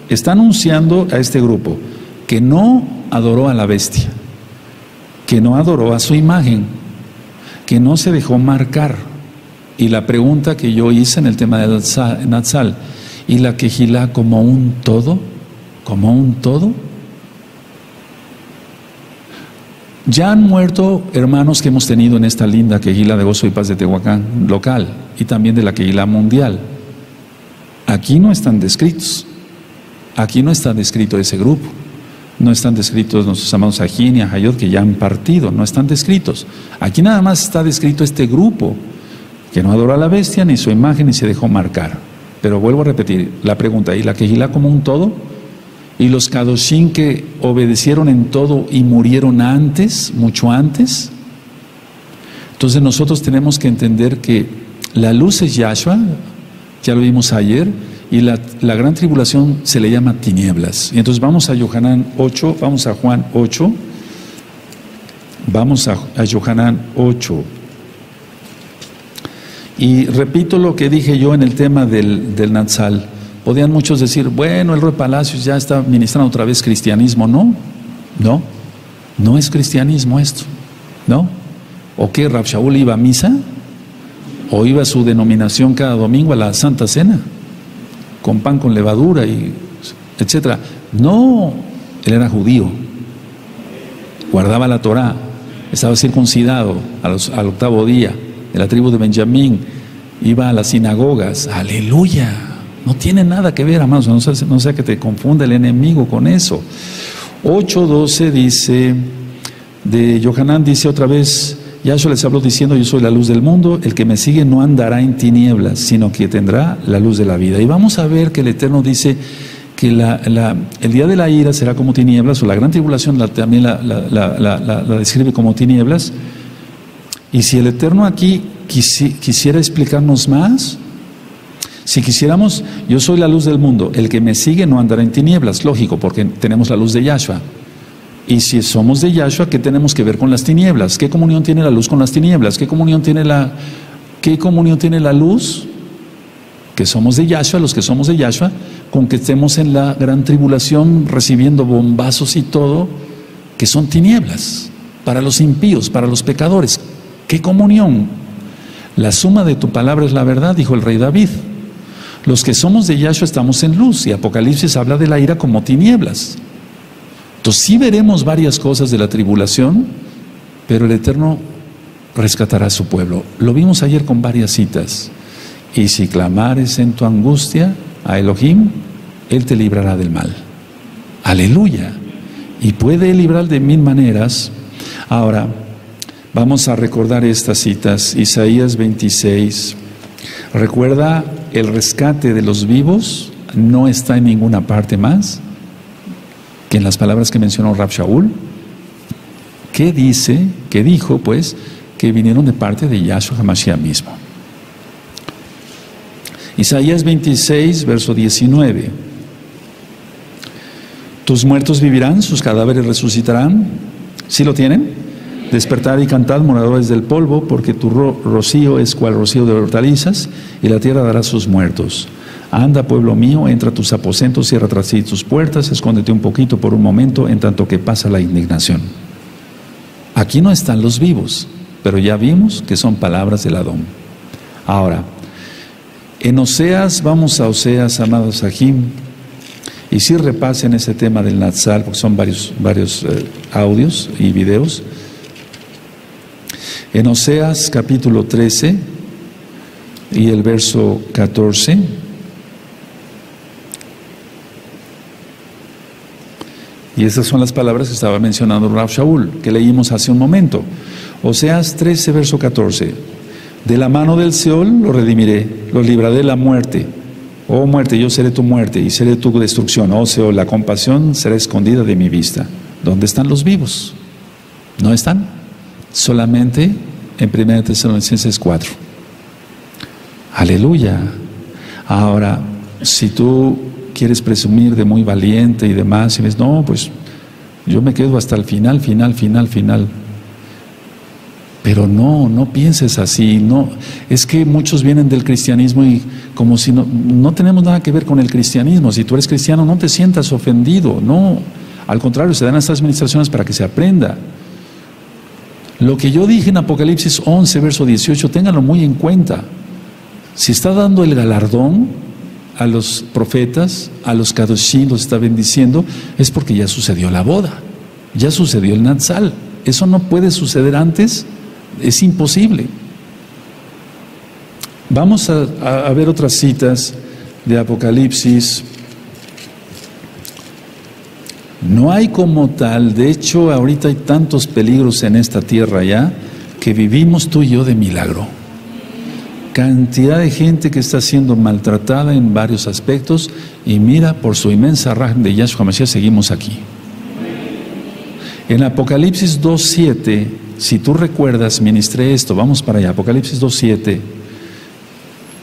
Está anunciando a este grupo que no adoró a la bestia, que no adoró a su imagen, que no se dejó marcar. Y la pregunta que yo hice en el tema de Natsal, ¿y la Kehilá como un todo? ¿Como un todo? Ya han muerto hermanos que hemos tenido en esta linda Kehila de Gozo y Paz de Tehuacán local y también de la Kehila mundial. Aquí no están descritos. Aquí no está descrito ese grupo. No están descritos nuestros amados Ajín y Ajayot que ya han partido. No están descritos. Aquí nada más está descrito este grupo que no adoró a la bestia ni su imagen ni se dejó marcar. Pero vuelvo a repetir la pregunta. ¿Y la Kehila como un todo? ¿Y los Kadoshim que obedecieron en todo y murieron antes, mucho antes? Entonces nosotros tenemos que entender que la luz es Yahshua, ya lo vimos ayer, y la gran tribulación se le llama tinieblas. Y entonces vamos a Yohanan 8, vamos a Juan 8, vamos a Yohanan 8. Y repito lo que dije yo en el tema del Natsal. Podían muchos decir, bueno, el Ruaj Palacios ya está ministrando otra vez cristianismo. No, no, no es cristianismo esto, ¿no? ¿O qué, Rav Shaul iba a misa? ¿O iba a su denominación cada domingo a la Santa Cena? Con pan, con levadura, y etcétera. No, él era judío. Guardaba la Torah. Estaba circuncidado al octavo día, de la tribu de Benjamín. Iba a las sinagogas. ¡Aleluya! No tiene nada que ver, amados, no sea que te confunda el enemigo con eso. 8:12 dice, de Yohanan dice otra vez, Yahshua les habló diciendo, yo soy la luz del mundo, el que me sigue no andará en tinieblas, sino que tendrá la luz de la vida. Y vamos a ver que el Eterno dice que el día de la ira será como tinieblas, o la gran tribulación también la describe como tinieblas. Y si el Eterno aquí quisiera explicarnos más, si quisiéramos, yo soy la luz del mundo, el que me sigue no andará en tinieblas, lógico, porque tenemos la luz de Yahshua. Y si somos de Yahshua, ¿qué tenemos que ver con las tinieblas? ¿Qué comunión tiene la luz con las tinieblas? ¿Qué comunión tiene la luz? Que somos de Yahshua, los que somos de Yahshua, con que estemos en la gran tribulación recibiendo bombazos y todo, que son tinieblas, para los impíos, para los pecadores. ¿Qué comunión? La suma de tu palabra es la verdad, dijo el rey David. Los que somos de Yahshua estamos en luz, y Apocalipsis habla de la ira como tinieblas. Entonces sí veremos varias cosas de la tribulación, pero el Eterno rescatará a su pueblo. Lo vimos ayer con varias citas. Y si clamares en tu angustia a Elohim, Él te librará del mal. ¡Aleluya! Y puede librar de mil maneras. Ahora, vamos a recordar estas citas. Isaías 26. Recuerda, el rescate de los vivos no está en ninguna parte más que en las palabras que mencionó Rav Shaul, que dice, que dijo pues, que vinieron de parte de Yahshua Mashiach mismo. Isaías 26, verso 19. Tus muertos vivirán, sus cadáveres resucitarán. ¿Sí lo tienen? Despertad y cantad, moradores del polvo, porque tu rocío es cual rocío de hortalizas, y la tierra dará sus muertos. Anda, pueblo mío, entra a tus aposentos, cierra tras ti tus puertas, escóndete un poquito por un momento, en tanto que pasa la indignación. Aquí no están los vivos, pero ya vimos que son palabras del Adón. Ahora, en Oseas, vamos a Oseas, amados Ajim, y si repasen ese tema del Natsal, porque son varios audios y videos. En Oseas, capítulo 13, y el verso 14... Y esas son las palabras que estaba mencionando Rav Shaul, que leímos hace un momento. Oseas 13, verso 14. De la mano del Seol los redimiré, los libraré de la muerte. Oh muerte, yo seré tu muerte y seré tu destrucción. Oh Seol, la compasión será escondida de mi vista. ¿Dónde están los vivos? No están. Solamente en 1 Tesalonicenses 4. Aleluya. Ahora, si tú quieres presumir de muy valiente y demás, y ves, no, pues yo me quedo hasta el final. Pero no pienses así, no. Es que muchos vienen del cristianismo y como si no tenemos nada que ver con el cristianismo. Si tú eres cristiano, no te sientas ofendido, no. Al contrario, se dan estas administraciones para que se aprenda. Lo que yo dije en Apocalipsis 11, verso 18, ténganlo muy en cuenta. Si está dando el galardón a los profetas, a los Kadoshim, los está bendiciendo, es porque ya sucedió la boda, ya sucedió el Natsal, Eso no puede suceder antes, es imposible. Vamos a ver otras citas de Apocalipsis. No hay como tal, de hecho ahorita hay tantos peligros en esta tierra ya, que vivimos tú y yo de milagro. Cantidad de gente que está siendo maltratada en varios aspectos, y mira, por su inmensa rahma de Yahshua Mashiach seguimos aquí. En Apocalipsis 2.7, si tú recuerdas, ministré esto, vamos para allá, Apocalipsis 2.7.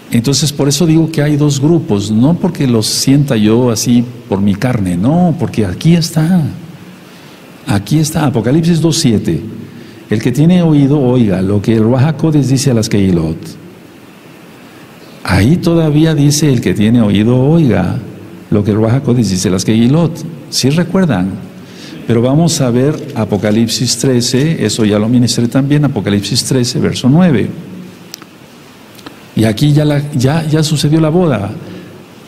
Entonces, por eso digo que hay dos grupos, no porque los sienta yo así por mi carne, no, porque aquí está, Apocalipsis 2.7. El que tiene oído, oiga lo que el Ruaj HaKodesh dice a las Kehilot. Ahí todavía dice el que tiene oído, oiga lo que el Ruaj HaKodesh dice a las Kehilot. ¿Sí recuerdan? Pero vamos a ver Apocalipsis 13, eso ya lo ministré también, Apocalipsis 13, verso 9. Y aquí ya sucedió la boda,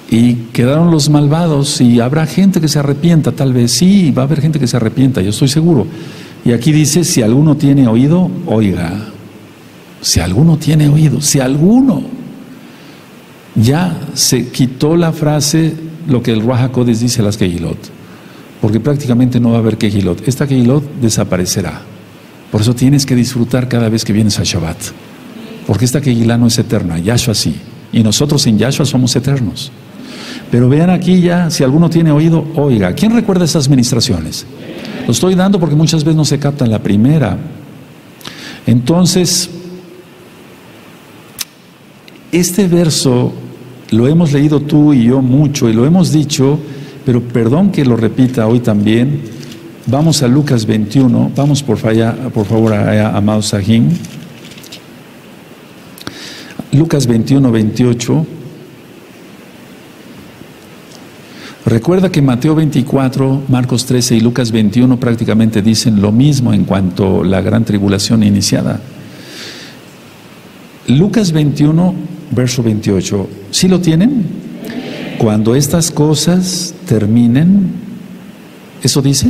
y quedaron los malvados, y habrá gente que se arrepienta, tal vez sí, va a haber gente que se arrepienta, yo estoy seguro. Y aquí dice, si alguno tiene oído, oiga. Si alguno tiene oído, si alguno. Ya se quitó la frase, lo que el Ruaj HaKodesh dice a las Kehilot, porque prácticamente no va a haber Kehilot. Esta Kehilot desaparecerá. Por eso tienes que disfrutar cada vez que vienes a Shabbat. Porque esta Kehilá no es eterna, Yahshua sí. Y nosotros en Yahshua somos eternos. Pero vean aquí ya, si alguno tiene oído, oiga. ¿Quién recuerda estas ministraciones? Lo estoy dando porque muchas veces no se capta la primera. Entonces, este verso lo hemos leído tú y yo mucho, y lo hemos dicho, pero perdón que lo repita hoy también. Vamos a Lucas 21, vamos por favor a Amado Sahin. Lucas 21, 28. Recuerda que Mateo 24, Marcos 13 y Lucas 21 prácticamente dicen lo mismo en cuanto a la gran tribulación iniciada. Lucas 21, verso 28. ¿Sí lo tienen? Cuando estas cosas terminen, ¿eso dice?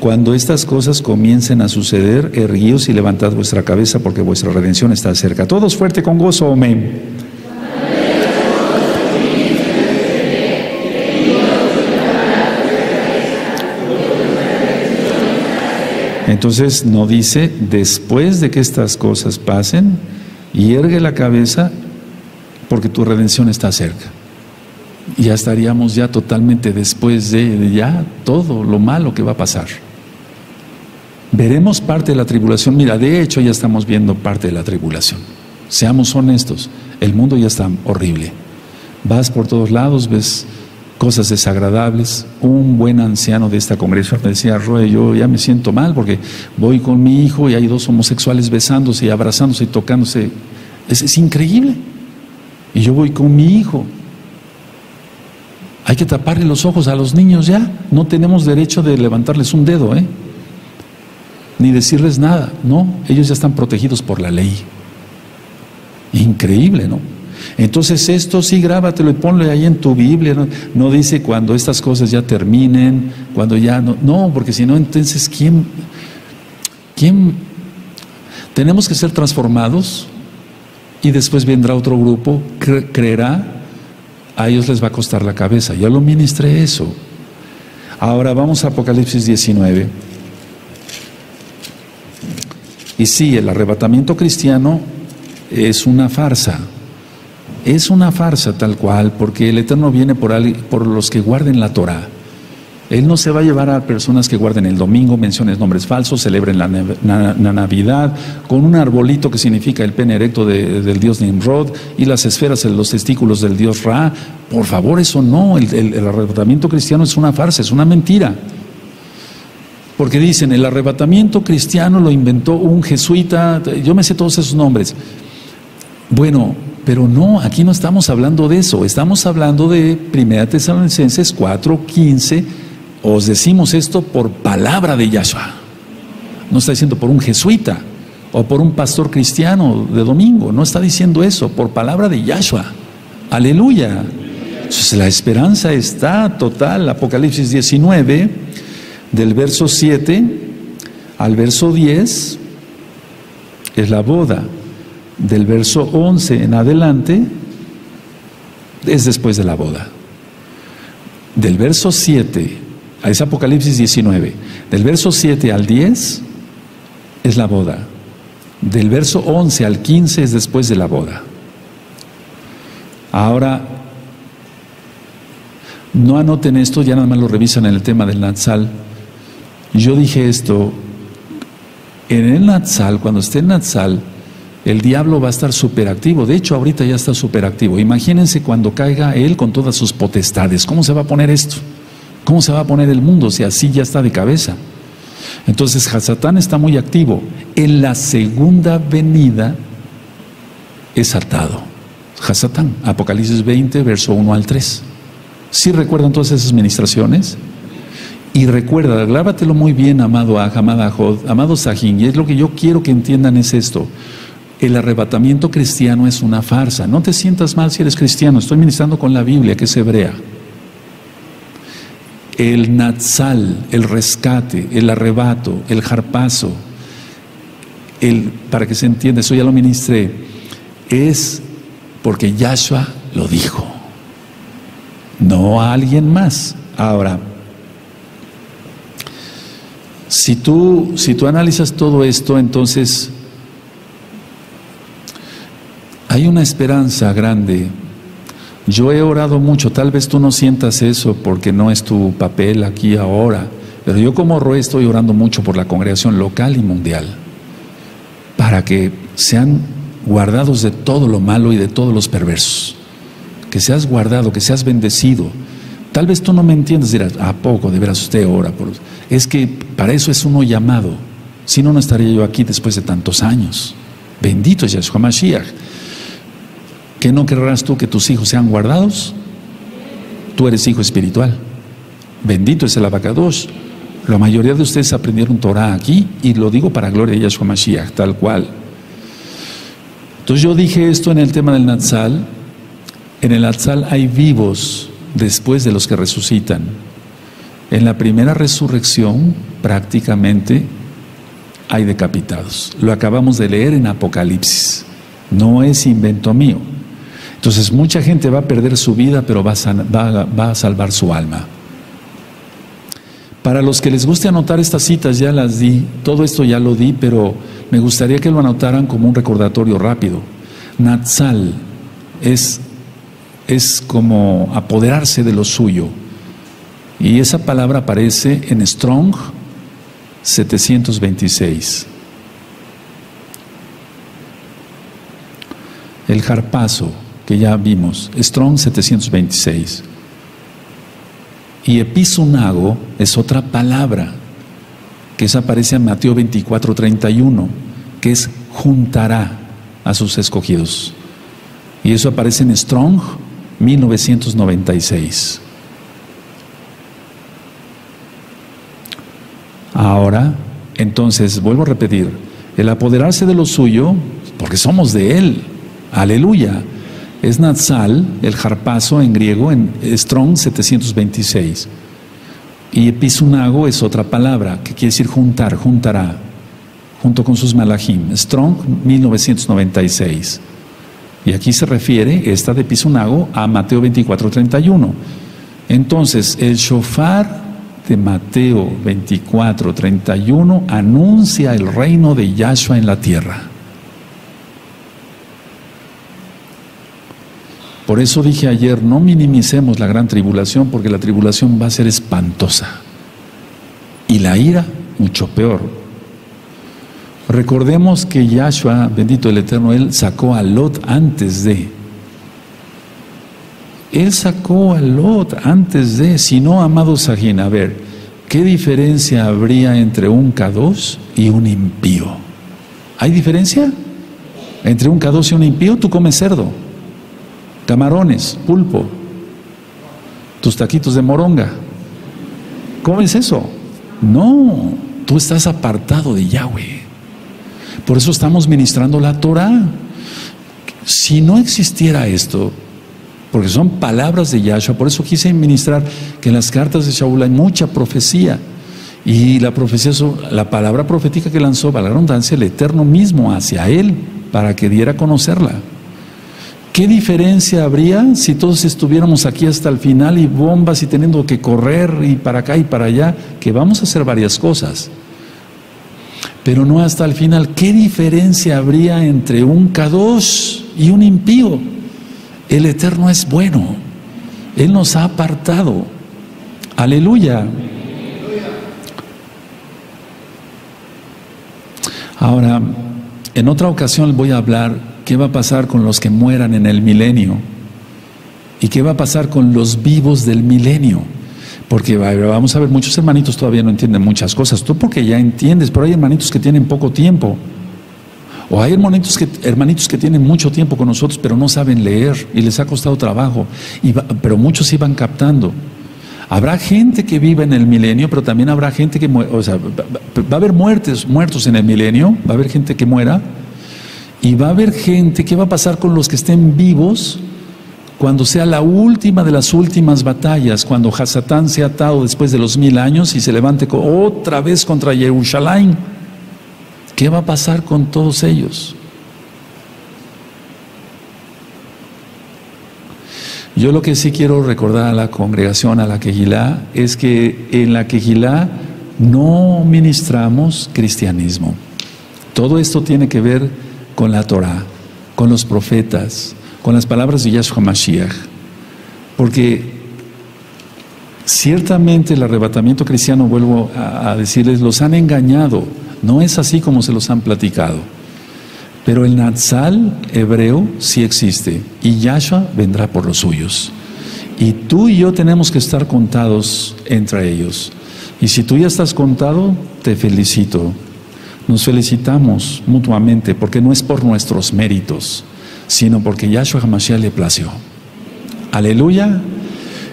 Cuando estas cosas comiencen a suceder, erguíos y levantad vuestra cabeza, porque vuestra redención está cerca. Todos fuerte con gozo, amén. Entonces no dice, después de que estas cosas pasen, y ergue la cabeza, porque tu redención está cerca. Ya estaríamos ya totalmente después de ya todo lo malo que va a pasar. Veremos parte de la tribulación. Mira, de hecho ya estamos viendo parte de la tribulación. Seamos honestos, el mundo ya está horrible. Vas por todos lados, ves cosas desagradables. Un buen anciano de esta congregación me decía, Roe, yo ya me siento mal porque voy con mi hijo y hay dos homosexuales besándose y abrazándose y tocándose. Es increíble. Y yo voy con mi hijo. Hay que taparle los ojos a los niños ya. No tenemos derecho de levantarles un dedo, ¿eh? Ni decirles nada, no, ellos ya están protegidos por la ley. Increíble, ¿no? Entonces esto sí, grábatelo y ponlo ahí en tu Biblia, ¿no? No dice cuando estas cosas ya terminen, cuando ya no, no, porque si no, entonces ¿quién? Tenemos que ser transformados, y después vendrá otro grupo que creerá, a ellos les va a costar la cabeza. Yo lo ministré eso. Ahora vamos a Apocalipsis 19. Y sí, el arrebatamiento cristiano es una farsa. Es una farsa tal cual, porque el Eterno viene por los que guarden la Torah. Él no se va a llevar a personas que guarden el domingo, menciones nombres falsos, celebren la Navidad, con un arbolito que significa el pene erecto del dios Nimrod, y las esferas en los testículos del dios Ra. Por favor, eso no, el arrebatamiento cristiano es una farsa, es una mentira. Porque dicen, el arrebatamiento cristiano lo inventó un jesuita, yo me sé todos esos nombres. Bueno, pero no, aquí no estamos hablando de eso, estamos hablando de 1 Tesalonicenses 4:15, os decimos esto por palabra de Yahshua. No está diciendo por un jesuita o por un pastor cristiano de domingo, no está diciendo eso, por palabra de Yahshua. Aleluya. Entonces, la esperanza está total. Apocalipsis 19, del verso 7 al verso 10 es la boda, del verso 11 en adelante es después de la boda, del verso 7 es Apocalipsis 19, del verso 7 al 10 es la boda, del verso 11 al 15 es después de la boda. Ahora, no anoten esto, ya nada más lo revisan en el tema del Natsal. Yo dije esto, en el Natsal, cuando esté en Natsal, el diablo va a estar superactivo. De hecho, ahorita ya está superactivo. Imagínense cuando caiga él con todas sus potestades. ¿Cómo se va a poner esto? ¿Cómo se va a poner el mundo si así ya está de cabeza? Entonces, Hasatán está muy activo. En la segunda venida es atado. Hasatán, Apocalipsis 20, verso 1 al 3. ¿Sí recuerdan todas esas ministraciones? Y recuerda, grábatelo muy bien, amado Aj, amada Jod, amado Sajín, y es lo que yo quiero que entiendan es esto. El arrebatamiento cristiano es una farsa. No te sientas mal si eres cristiano. Estoy ministrando con la Biblia, que es hebrea. El Natsal, el rescate, el arrebato, el jarpazo, para que se entienda, eso ya lo ministré, es porque Yahshua lo dijo, no a alguien más. Ahora, si tú analizas todo esto, entonces hay una esperanza grande. Yo he orado mucho, tal vez tú no sientas eso porque no es tu papel aquí ahora, pero yo como Roe estoy orando mucho por la congregación local y mundial, para que sean guardados de todo lo malo y de todos los perversos, que seas guardado, que seas bendecido. Tal vez tú no me entiendes, dirás, ¿a poco de veras usted ora por...? Es que para eso es uno llamado, si no, no estaría yo aquí después de tantos años. Bendito es Yahshua Mashiach. ¿Que no querrás tú que tus hijos sean guardados? Tú eres hijo espiritual. Bendito es el Abacadosh. La mayoría de ustedes aprendieron Torah aquí, y lo digo para gloria de Yahshua Mashiach, tal cual. Entonces yo dije esto en el tema del Natsal. En el Natsal hay vivos después de los que resucitan. En la primera resurrección prácticamente hay decapitados. Lo acabamos de leer en Apocalipsis. No es invento mío. Entonces mucha gente va a perder su vida, pero va a salvar su alma. Para los que les guste anotar estas citas, ya las di, todo esto ya lo di, pero me gustaría que lo anotaran como un recordatorio rápido. Natsal es como apoderarse de lo suyo, y esa palabra aparece en Strong 726. El jarpazo, que ya vimos, Strong 726. Y episunago es otra palabra que se aparece en Mateo 24:31, que es juntará a sus escogidos. Y eso aparece en Strong 1996. Ahora, entonces, vuelvo a repetir, el apoderarse de lo suyo, porque somos de él, aleluya, es Natsal, el jarpazo en griego, en Strong 726. Y episunago es otra palabra que quiere decir juntar, juntará, junto con sus malajim, Strong 1996. Y aquí se refiere, esta de episunago, a Mateo 24:31. Entonces, el shofar de Mateo 24:31 anuncia el reino de Yahshua en la tierra. Por eso dije ayer, no minimicemos la gran tribulación, porque la tribulación va a ser espantosa. Y la ira, mucho peor. Recordemos que Yahshua, bendito el Eterno, él sacó a Lot antes de. Él sacó a Lot antes de. Si no, amado Sajín, a ver, ¿qué diferencia habría entre un K2 y un impío? ¿Hay diferencia? Entre un K2 y un impío, tú comes cerdo, camarones, pulpo, tus taquitos de moronga. ¿Cómo es eso? No, tú estás apartado de Yahweh. Por eso estamos ministrando la Torah. Si no existiera esto, porque son palabras de Yahshua, por eso quise ministrar que en las cartas de Shaul hay mucha profecía. Y la profecía, la palabra profética que lanzó, para la redundancia, el Eterno mismo hacia él, para que diera a conocerla. ¿Qué diferencia habría si todos estuviéramos aquí hasta el final y bombas y teniendo que correr y para acá y para allá? Que vamos a hacer varias cosas, pero no hasta el final. ¿Qué diferencia habría entre un Kadosh y un impío? El Eterno es bueno. Él nos ha apartado. ¡Aleluya! Ahora, en otra ocasión voy a hablar qué va a pasar con los que mueran en el milenio y qué va a pasar con los vivos del milenio, porque vamos a ver, muchos hermanitos todavía no entienden muchas cosas. Tú porque ya entiendes, pero hay hermanitos que tienen poco tiempo, o hay hermanitos que tienen mucho tiempo con nosotros pero no saben leer y les ha costado trabajo, pero muchos iban captando. Habrá gente que viva en el milenio, pero también habrá gente que muera. O sea, va a haber muertos en el milenio, va a haber gente que muera, y va a haber gente que va a pasar con los que estén vivos cuando sea la última de las últimas batallas, cuando Hasatán sea atado después de los 1000 años y se levante otra vez contra Yehushalayim. ¿Qué va a pasar con todos ellos? Yo lo que sí quiero recordar a la congregación, a la Kehilá, es que en la Kehilá no ministramos cristianismo. Todo esto tiene que ver con la Torah, con los profetas, con las palabras de Yahshua Mashiach. Porque ciertamente el arrebatamiento cristiano, vuelvo a decirles, los han engañado. No es así como se los han platicado. Pero el Natsal hebreo sí existe, y Yahshua vendrá por los suyos, y tú y yo tenemos que estar contados entre ellos. Y si tú ya estás contado, te felicito. Nos felicitamos mutuamente, porque no es por nuestros méritos, sino porque Yahshua Hamashiach le plació. Aleluya.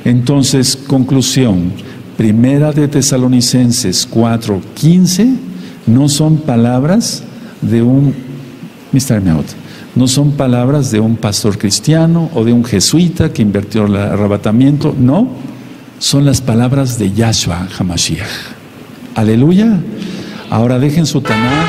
Entonces, conclusión: Primera de Tesalonicenses 4:15 no son palabras de un no son palabras de un pastor cristiano o de un jesuita que invirtió el arrebatamiento. No, son las palabras de Yahshua HaMashiach. Aleluya. Ahora dejen su Tanaj.